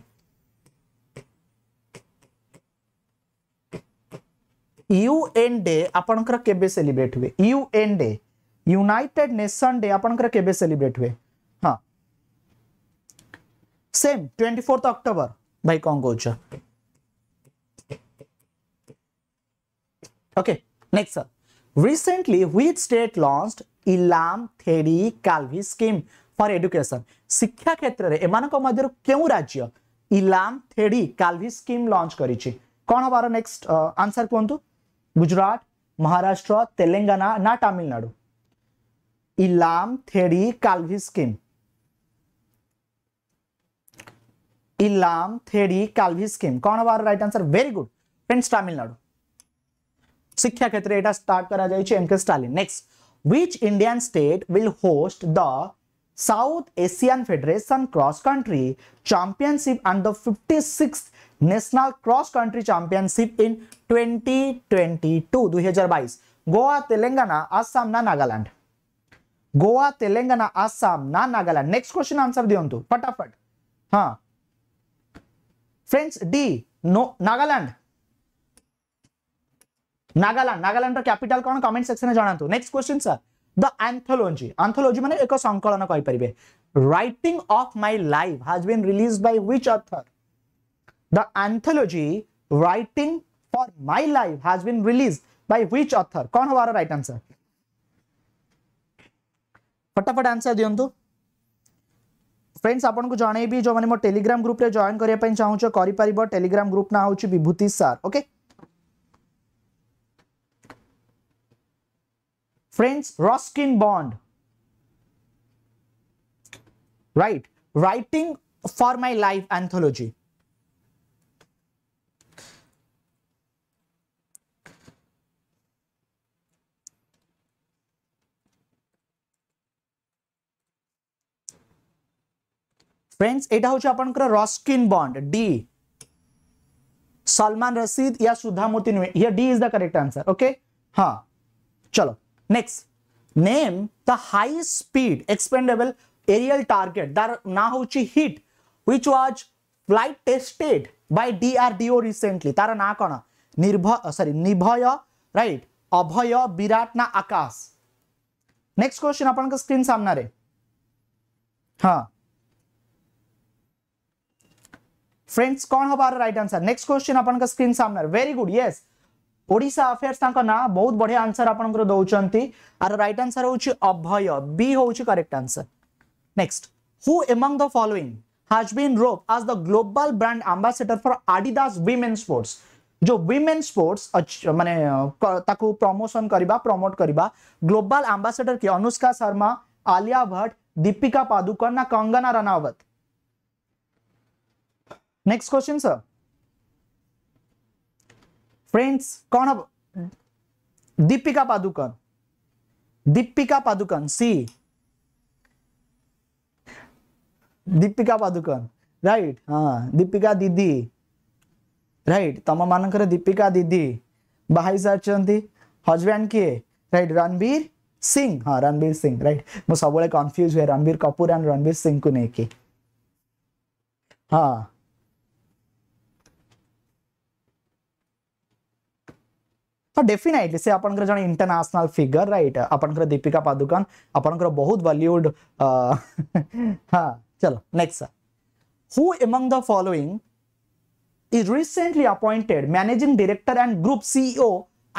यूएन डे अपन केबे सेलिब्रेट हुए UN day United Nation day अपन केबे सेलिब्रेट हुए। हाँ सेम चौबीस अक्टोबर भाई कौन कौच okay. Next sir recently which state launched Illam Thedi Kalvi scheme for education शिक्षा क्षेत्र रे एमानक मध्यरो केउ राज्य इलाम थेरी काल्वी स्कीम लॉन्च करी छी कोन हबार नेक्स्ट आंसर कोंतु गुजरात महाराष्ट्र तेलंगाना ना तमिलनाडु इलाम थेरी काल्वी स्कीम इलाम थेरी काल्वी स्कीम कोन हबार right answer very good friends Tamil Nadu शिक्षा क्षेत्र एटा स्टार्ट करा जाई छी M K Stalin. Next Which Indian state will host the South Asian Federation Cross Country Championship and the fifty-sixth National Cross Country Championship in twenty twenty-two twenty twenty-two Goa Telangana Assam ना नागालैंड गोवा तेलंगाना आसाम ना Nagaland. Next question answer दियंतु फटाफट। हाँ friends D no Nagaland Nagaland Nagaland capital कौन comment section में जणातु। Next question sir the anthology anthology माने एक संकलन कहि परिबे writing of my life has been released by which author the anthology writing for my life has been released by which author कौन हवार राइट आंसर फटाफट आंसर दियंतु। Friends आपन को जणैबी जो माने मो टेलीग्राम ग्रुप रे जॉइन करिया पई चाहू छ करि परिबो टेलीग्राम ग्रुप ना होची Vibhuti sir okay. Friends, Ruskin Bond, right? Writing for my life anthology. Friends, एटा होचे अपन करा Ruskin Bond D. Salman Rushdie या सुधा मोती नुए ये D is the correct answer, okay? हाँ, चलो। Next, name the high speed expendable aerial target that Nahuchi hit which was flight tested by D R D O recently तारा ना कौन निर्भय sorry निर्भय right अभय विराट ना आकाश। नेक्स्ट क्वेश्चन अपन का screen सामने रे। हाँ फ्रेंड्स कौन हमारा राइट आंसर नेक्स्ट क्वेश्चन अपन का स्क्रीन सामने very good yes Odisha affairs तांका ना बहुत बढ़िया आंसर आपन को दउचंती आर राइट आंसर होची अभय बी होची correct answer. Next who among the following has been rope as the global brand ambassador for Adidas women sports जो वुमेन स्पोर्ट्स माने ताकू प्रमोशन करबा प्रमोट करबा ग्लोबल एंबेसडर के अनुष्का शर्मा आलिया भट्ट दीपिका पादुकोण ना Kangana Ranaut. Next question sir friends कौन दीपिका पादुकोण दीपिका पादुकोण सी दीपिका पादुकोण राइट। हाँ दीपिका दीदी राइट तम मान दीपिका दीदी बाहर सारी हजबैंड किए राइट रणबीर सिंह। हाँ रणबीर सिंह राइट मु सब कन्फ्यूज हुए रणबीर कपूर एंड रणबीर सिंह को लेकिन। हाँ तो डेफिनेटली से अपन जन इंटरनेशनल फिगर राइट अपन दीपिका पादुकोण अपन बहुत बॉलीवुड। हाँ चलो next who among the following is recently appointed managing director and group CEO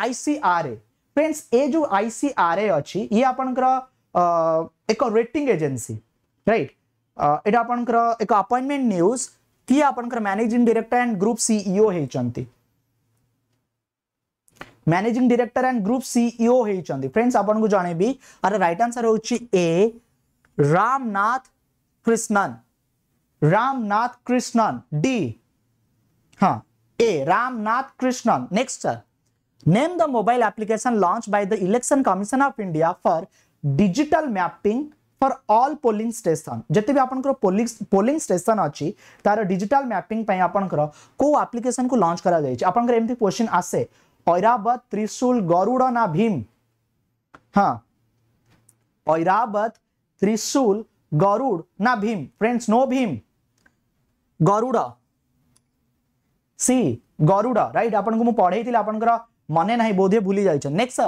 ICRA. Friends ए जो आईसीआरए अच्छी ये अपन एक रेटिंग एजेंसी राइट एक अपॉइंटमेंट न्यूज थी आपणकर managing director and group CEO होती managing director and group CEO होती फ्रेंड्स आपण को जाने भी अरे राइट आंसर होची ए रामनाथ कृष्णन रामनाथ कृष्णन डी हाँ A Ramnath Krishnan next sir name the mobile application launch by the election commission of India for digital mapping for all polling station जिते भी आपन पोलिंग पोलिंग स्टेशन अच्छी तार डिजिटल मैपिंग पे आपन को एप्लीकेशन को लॉन्च करा जाय छी आपन कर एमती क्वेश्चन आसे ऐरावत त्रिशूल गरुड़ ना भीम हाँ ऐरावत त्रिशूल गरुड़ ना Bheem friends no Bheem Garuda C Garuda right आपन को मु पढ़ेइथिल आपन कर मने नाही बोधे भूली जाय छ next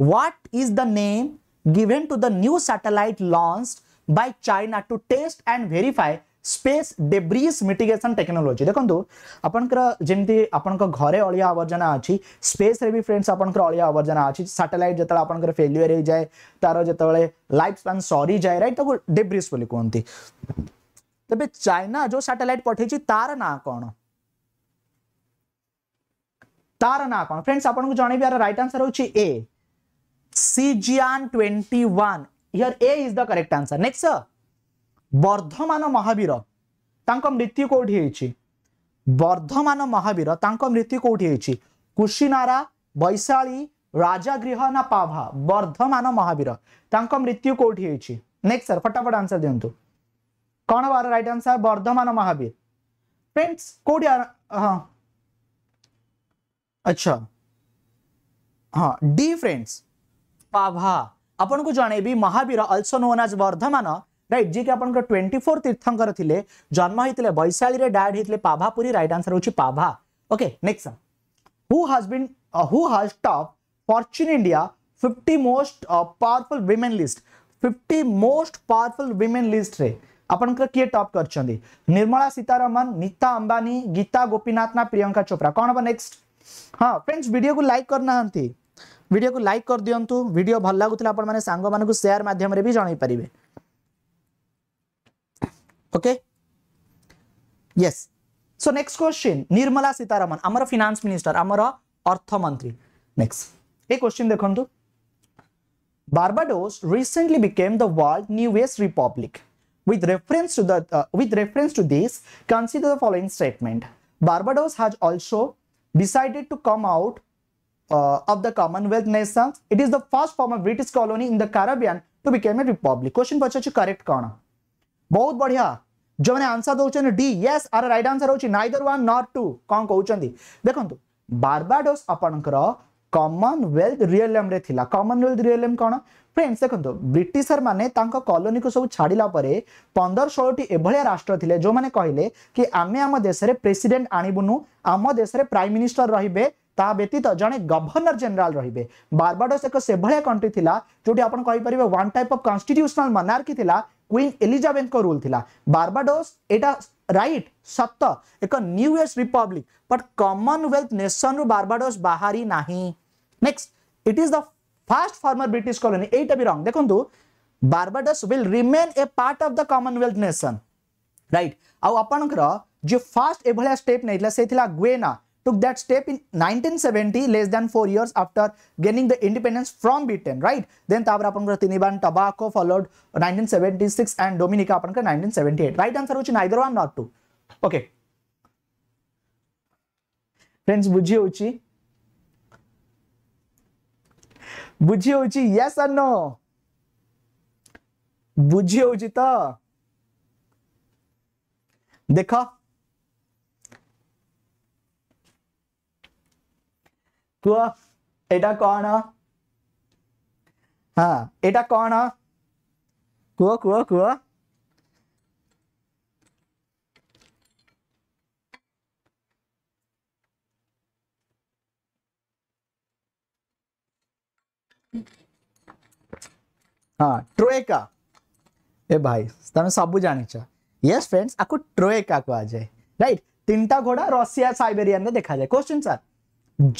what is the name given to the new satellite launched by China to test and verify space debris mitigation technology देखो आपनकर जेमती आपनकर घरे अलिया आवर्जना अछि स्पेस रे भी फ्रेंड्स आपनकर अलिया आवर्जना अछि सैटेलाइट जतला आपनकर फेल्युअर हो जाए तारो जतले लाइफ स्पैन सॉरी जाए राइट तो डेब्रिस बोली कोनती तबे चाइना जो सैटेलाइट पठे छी तार ना कोन तार ना कोन फ्रेंड्स आपन को जाने बियार राइट आंसर होछि ए Sijian twenty-one here A is the correct answer next sir Bardhaman Mahavir तांको मृत्यु कोठी हेछि Bardhaman Mahavir तांको मृत्यु कोठी हेछि कुशीनारा वैशाली राजागृह ना पाभा Bardhaman Mahavir तांको मृत्यु कोठी हेछि नेक्स्ट सर फटाफट आंसर देंतु कोन बार right answer Bardhaman Mahavir friends कोडी हां अच्छा हां डी फ्रेंड्स पाभा अपन को जाने भी Mahavir also known as Vardhaman right जी के अपन को चौबीस तीर्थंकर थिले जन्म हितले वैशाली रे डाइड हितले पाभापुरी राइट आंसर होची Pava okay next who has been who has top Fortune India fifty most powerful women list fifty most powerful women list रे अपन को के टॉप करछंदी निर्मला सीतारमण नीता अंबानी गीता गोपीनाथ ना प्रियंका चोपड़ा कोन बा नेक्स्ट हां फ्रेंड्स वीडियो को लाइक करना हंती वीडियो को लाइक कर दियंतु वीडियो भल लागुतला आपण माने सांग माने को शेयर माध्यम रे भी जणाई परिबे okay yes so next question Nirmala Sitharaman हमर फाइनेंस मिनिस्टर हमर अर्थ मंत्री नेक्स्ट ए क्वेश्चन देखंतु Barbados recently became the world newest republic with reference to the with reference to this consider the following statement Barbados has also decided to come out Uh, of the Commonwealth nations, it is the first former British colony in the Caribbean to become a republic. Question पचाची correct कौन? बहुत बढ़िया। जो मैंने answer दो चुने D, yes, आर right answer हो चुने neither one nor two कौन को चुने? देखो तो बार्बाडोस अपन करो Commonwealth realm रे थिला। Commonwealth realm कौन? फ्रेंड्स देखो तो ब्रिटिशर माने तांका कॉलोनी को सब छाड़िला परे पंदर सोलटी एभलिया राष्ट्र थिले जो माने कहले कि आमे आम देश रे प्रेसिडेंट आनिबुनु आम देश रे प्राइम मिनिस्टर रहिबे ता व्यतीत जने गवर्नर जनरल रहिबे बार्बाडोस एक सेभलिया कंट्री थिला जोटी आपण कहि परिबे one type of constitutional monarchy थिला क्वीन एलिजाबेथ को रूल थिला बार्बाडोस एटा राइट सत्य एक newest republic but commonwealth nation रु बार्बाडोस बाहरी नाही next it is the first former British colony एटा भी रॉन्ग देखंतु Barbados will remain a part of the commonwealth nation right आ आपनकर जे फर्स्ट एभलिया स्टेप नैला से थिला ग्वेना took that step in nineteen seventy less than four years after gaining the independence from Britain right then तापर आपन को तिनिबान टबाको followed nineteen seventy-six and Dominica आपन को nineteen seventy-eight right answer होची neither one nor two okay friends बुझियो होची बुझियो होची yes or no बुझियो होची तो देखो एटा कौन हाँ एटा कौन कुआ कुआ कुआ हाँ ट्रोएका ए भाई तमें सबू जानी चा यस फ्रेंड्स आपको ट्रोएका को आ जाए राइट तीनटा घोड़ा रशिया साइबेरिया ने देखा जाए question sir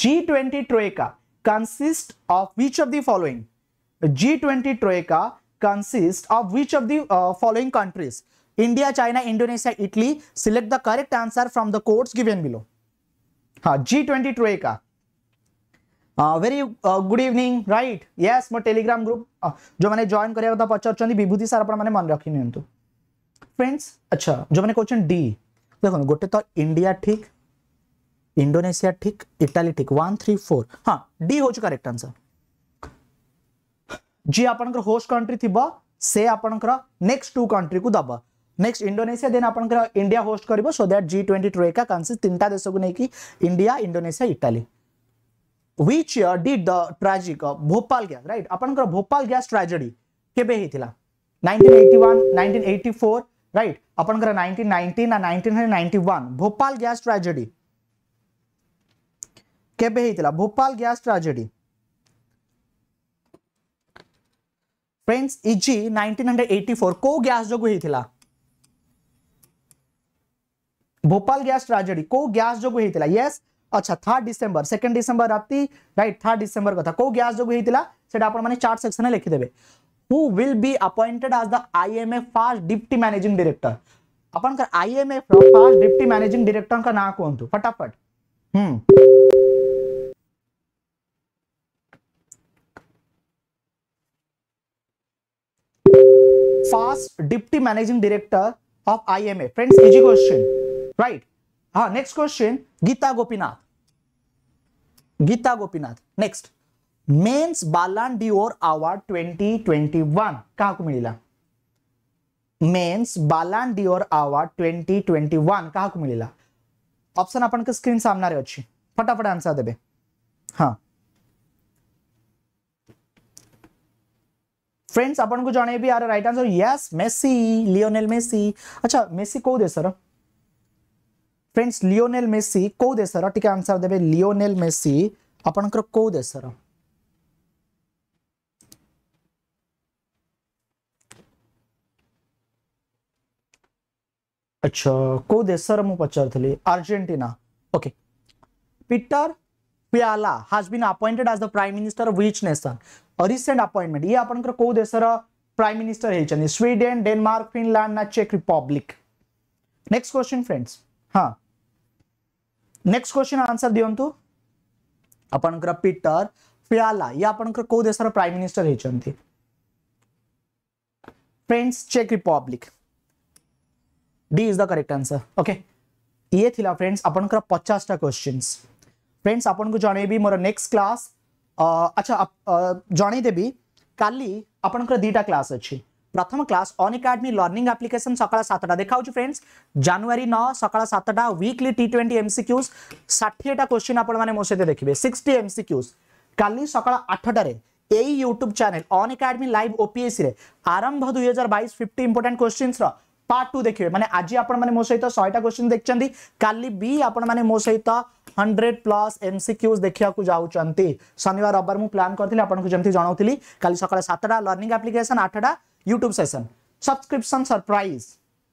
G twenty Troika consists of which of the following? G twenty Troika consists of which of the uh, following countries? India, China, Indonesia, Italy. Select the correct answer from the codes given below. हाँ, G twenty troika. Very good evening right. Yes मो telegram group uh, जो मैंने join करिया था पचार विभूति सार मैंने मन रखी नियंतु फ्रेंड्स। अच्छा जो मैंने क्वेश्चन डी देखो गोटे तो इंडिया ठीक, इंडोनेशिया ठीक, इटाली ठीक, वन थ्री फोर। हाँ डी हो करेक्ट आंसर। जी आपनकर होस्ट कंट्री थी से आपनकर नेक्स्ट टू कंट्री को दबा नेक्स्ट इंडोनेशिया देन आपनकर इंडिया होस्ट करिबो so that G twenty troika consist तीन टा देश को लेकिन India Indonesia Italy. Which year did the tragic Bhopal gas right आपनकर भोपाल गैस ट्रेजेडी केबे हेतिला nineteen eighty one nineteen eighty four right आपनकर नाइनटीन नाइंटी ना nineteen ninety one Bhopal gas tragedy केबे हेतिला Bhopal gas tragedy friends easy nineteen eighty four को gas जगु हेतिला भोपाल गैस ट्रेजेडी को गैस जगु हेतिला। यस अच्छा थर्ड डिसेंबर सेकंड डिसेंबर राती राइट थर्ड डिसेंबर कथा को गैस जगु हेतिला सेटा आपण माने चार्ट सेक्शन में लिखि देबे। Who will be appointed as the IMF first deputy managing director आपण का IMF first deputy managing director का नाम कोंतु फटाफट। हम्म First Deputy Managing Director of I M F. Friends, easy question, right? हाँ, next question, Geeta Gopinath. Geeta Gopinath. Next, Men's Ballon d'Or Award twenty twenty-one कहाँ को मिला? Men's Ballon d'Or Award twenty twenty-one कहाँ को मिला? Option अपन के screen सामने रहे अच्छी, फटाफट आंसर देबे। हाँ फ्रेंड्स अपन को जाने भी आ रहा right answer. Yes Messi, Lionel Messi. अच्छा मेसी को दे सर फ्रेंड्स लियोनेल मेसी को दे सर ठीक आंसर देबे लियोनेल मेसी अपन को को दे सर। अच्छा को दे सर मु पचार थली Argentina. Okay Peter Fiala has been appointed as the prime minister of which nation recent appointment ये अपन कर को देशर प्राइम मिनिस्टर है स्वीडन, डेनमार्क, फिनलैंड ना चेक रिपब्लिक। Next question friends. हाँ नेक्स्ट क्वेश्चन आंसर दियंतु अपन कर पीटर प्याला ये अपन कर को देशर प्राइम मिनिस्टर है फ्रेंड्स चेक Republic. D is the correct answer. Okay ये थिला फ्रेंड्स अपन कर पचास टा क्वेश्चंस। फ्रेंड्स आपन को जाने भी मोर नेक्स्ट क्लास Uh, अच्छा uh, जन देवी काली आपन कर दीटा क्लास अच्छी प्रथम class Unacademy learning application सकाल सातटा देखा फ्रेंड्स जनवरी नौ सकाल सातटा वीकली टी ट्वेंटी एमसीक्यूज षाठीटा क्वेश्चन आपण मैंने मो सहित देखिए सिक्सटी एमसीक्यूज काली सकाल आठटे यही YouTube channel Unacademy live OPSC आरंभ दुई हजार बैस fifty important question part two देखिए माने आज आपण माने मो सहित सौ टा क्वेश्चन देखचंदी काली भी आपण माने मो सहित हंड्रेड प्लस एमसीक्यूज देखिया को जाउचंती शनिवार रविवार मु प्लान करथिले आपण को जेमथि जणाउथिली काली सकाळ सातटा लर्निंग एप्लीकेशन आठटा YouTube session subscription surprise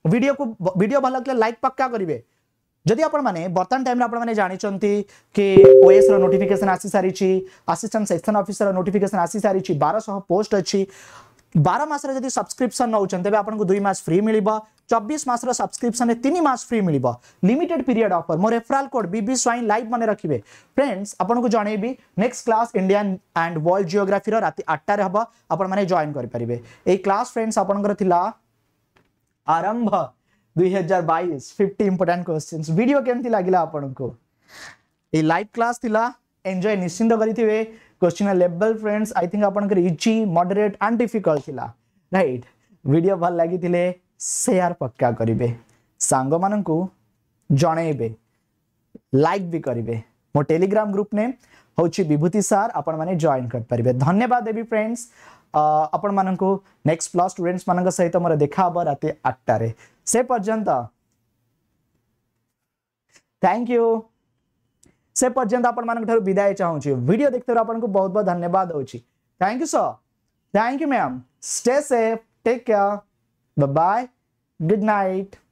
video को वीडियो भल लागले लाइक पक्का करिवे। जदि आपण माने वर्तमान टाइम रे आपण माने जानिचंती कि ओएस रो नोटिफिकेशन आसी सारिछि असिस्टेंट सेक्शन ऑफिसर रो नोटिफिकेशन आसी सारिछि बारह सौ पोस्ट अछि बारह मास रे जदि सब्सक्रिप्शन नौचन तबे आपन को दुई मास फ्री मिलिबा चौबीस मास रे सब्सक्रिप्शन रे तीन मास फ्री मिलिबा लिमिटेड पीरियड ऑफर मोर रेफरल कोड बीबी स्वाइन लाइव माने रखिबे। फ्रेंड्स आपन को जणेबी next class Indian and world geography रो राती आठ टा रे हबा आपन माने जॉइन कर परिबे। ए क्लास फ्रेंड्स आपन कर थिला आरंभ दो हज़ार बाईस पचास इंपोर्टेंट क्वेश्चंस वीडियो केमथि लागिला आपन को ए लाइव क्लास थिला एन्जॉय निश्चिंत करिथिबे। Question level friends I think आपन के इजी मॉडरेट एंड डिफिकल्ट थिला राइट वीडियो भल लागि थिले शेयर पक्का करिवे सांग मानन को जणेबे लाइक भी करिवे मो टेलीग्राम ग्रुप ने होछि विभूति सर आपन माने जॉइन कर परिवे। धन्यवाद देबी फ्रेंड्स आपन मानन को नेक्स्ट प्लस स्टूडेंट्स मानन सहित मोर देखा अब रात आठ टा रे से पर्यंत थैंक यू से पर्यंत आपण मानक ठार विदाय चाहूँगी वीडियो देखते हुए आपको बहुत बहुत धन्यवाद होची। Thank you sir, thank you ma'am. Stay safe, take care, bye bye, good night.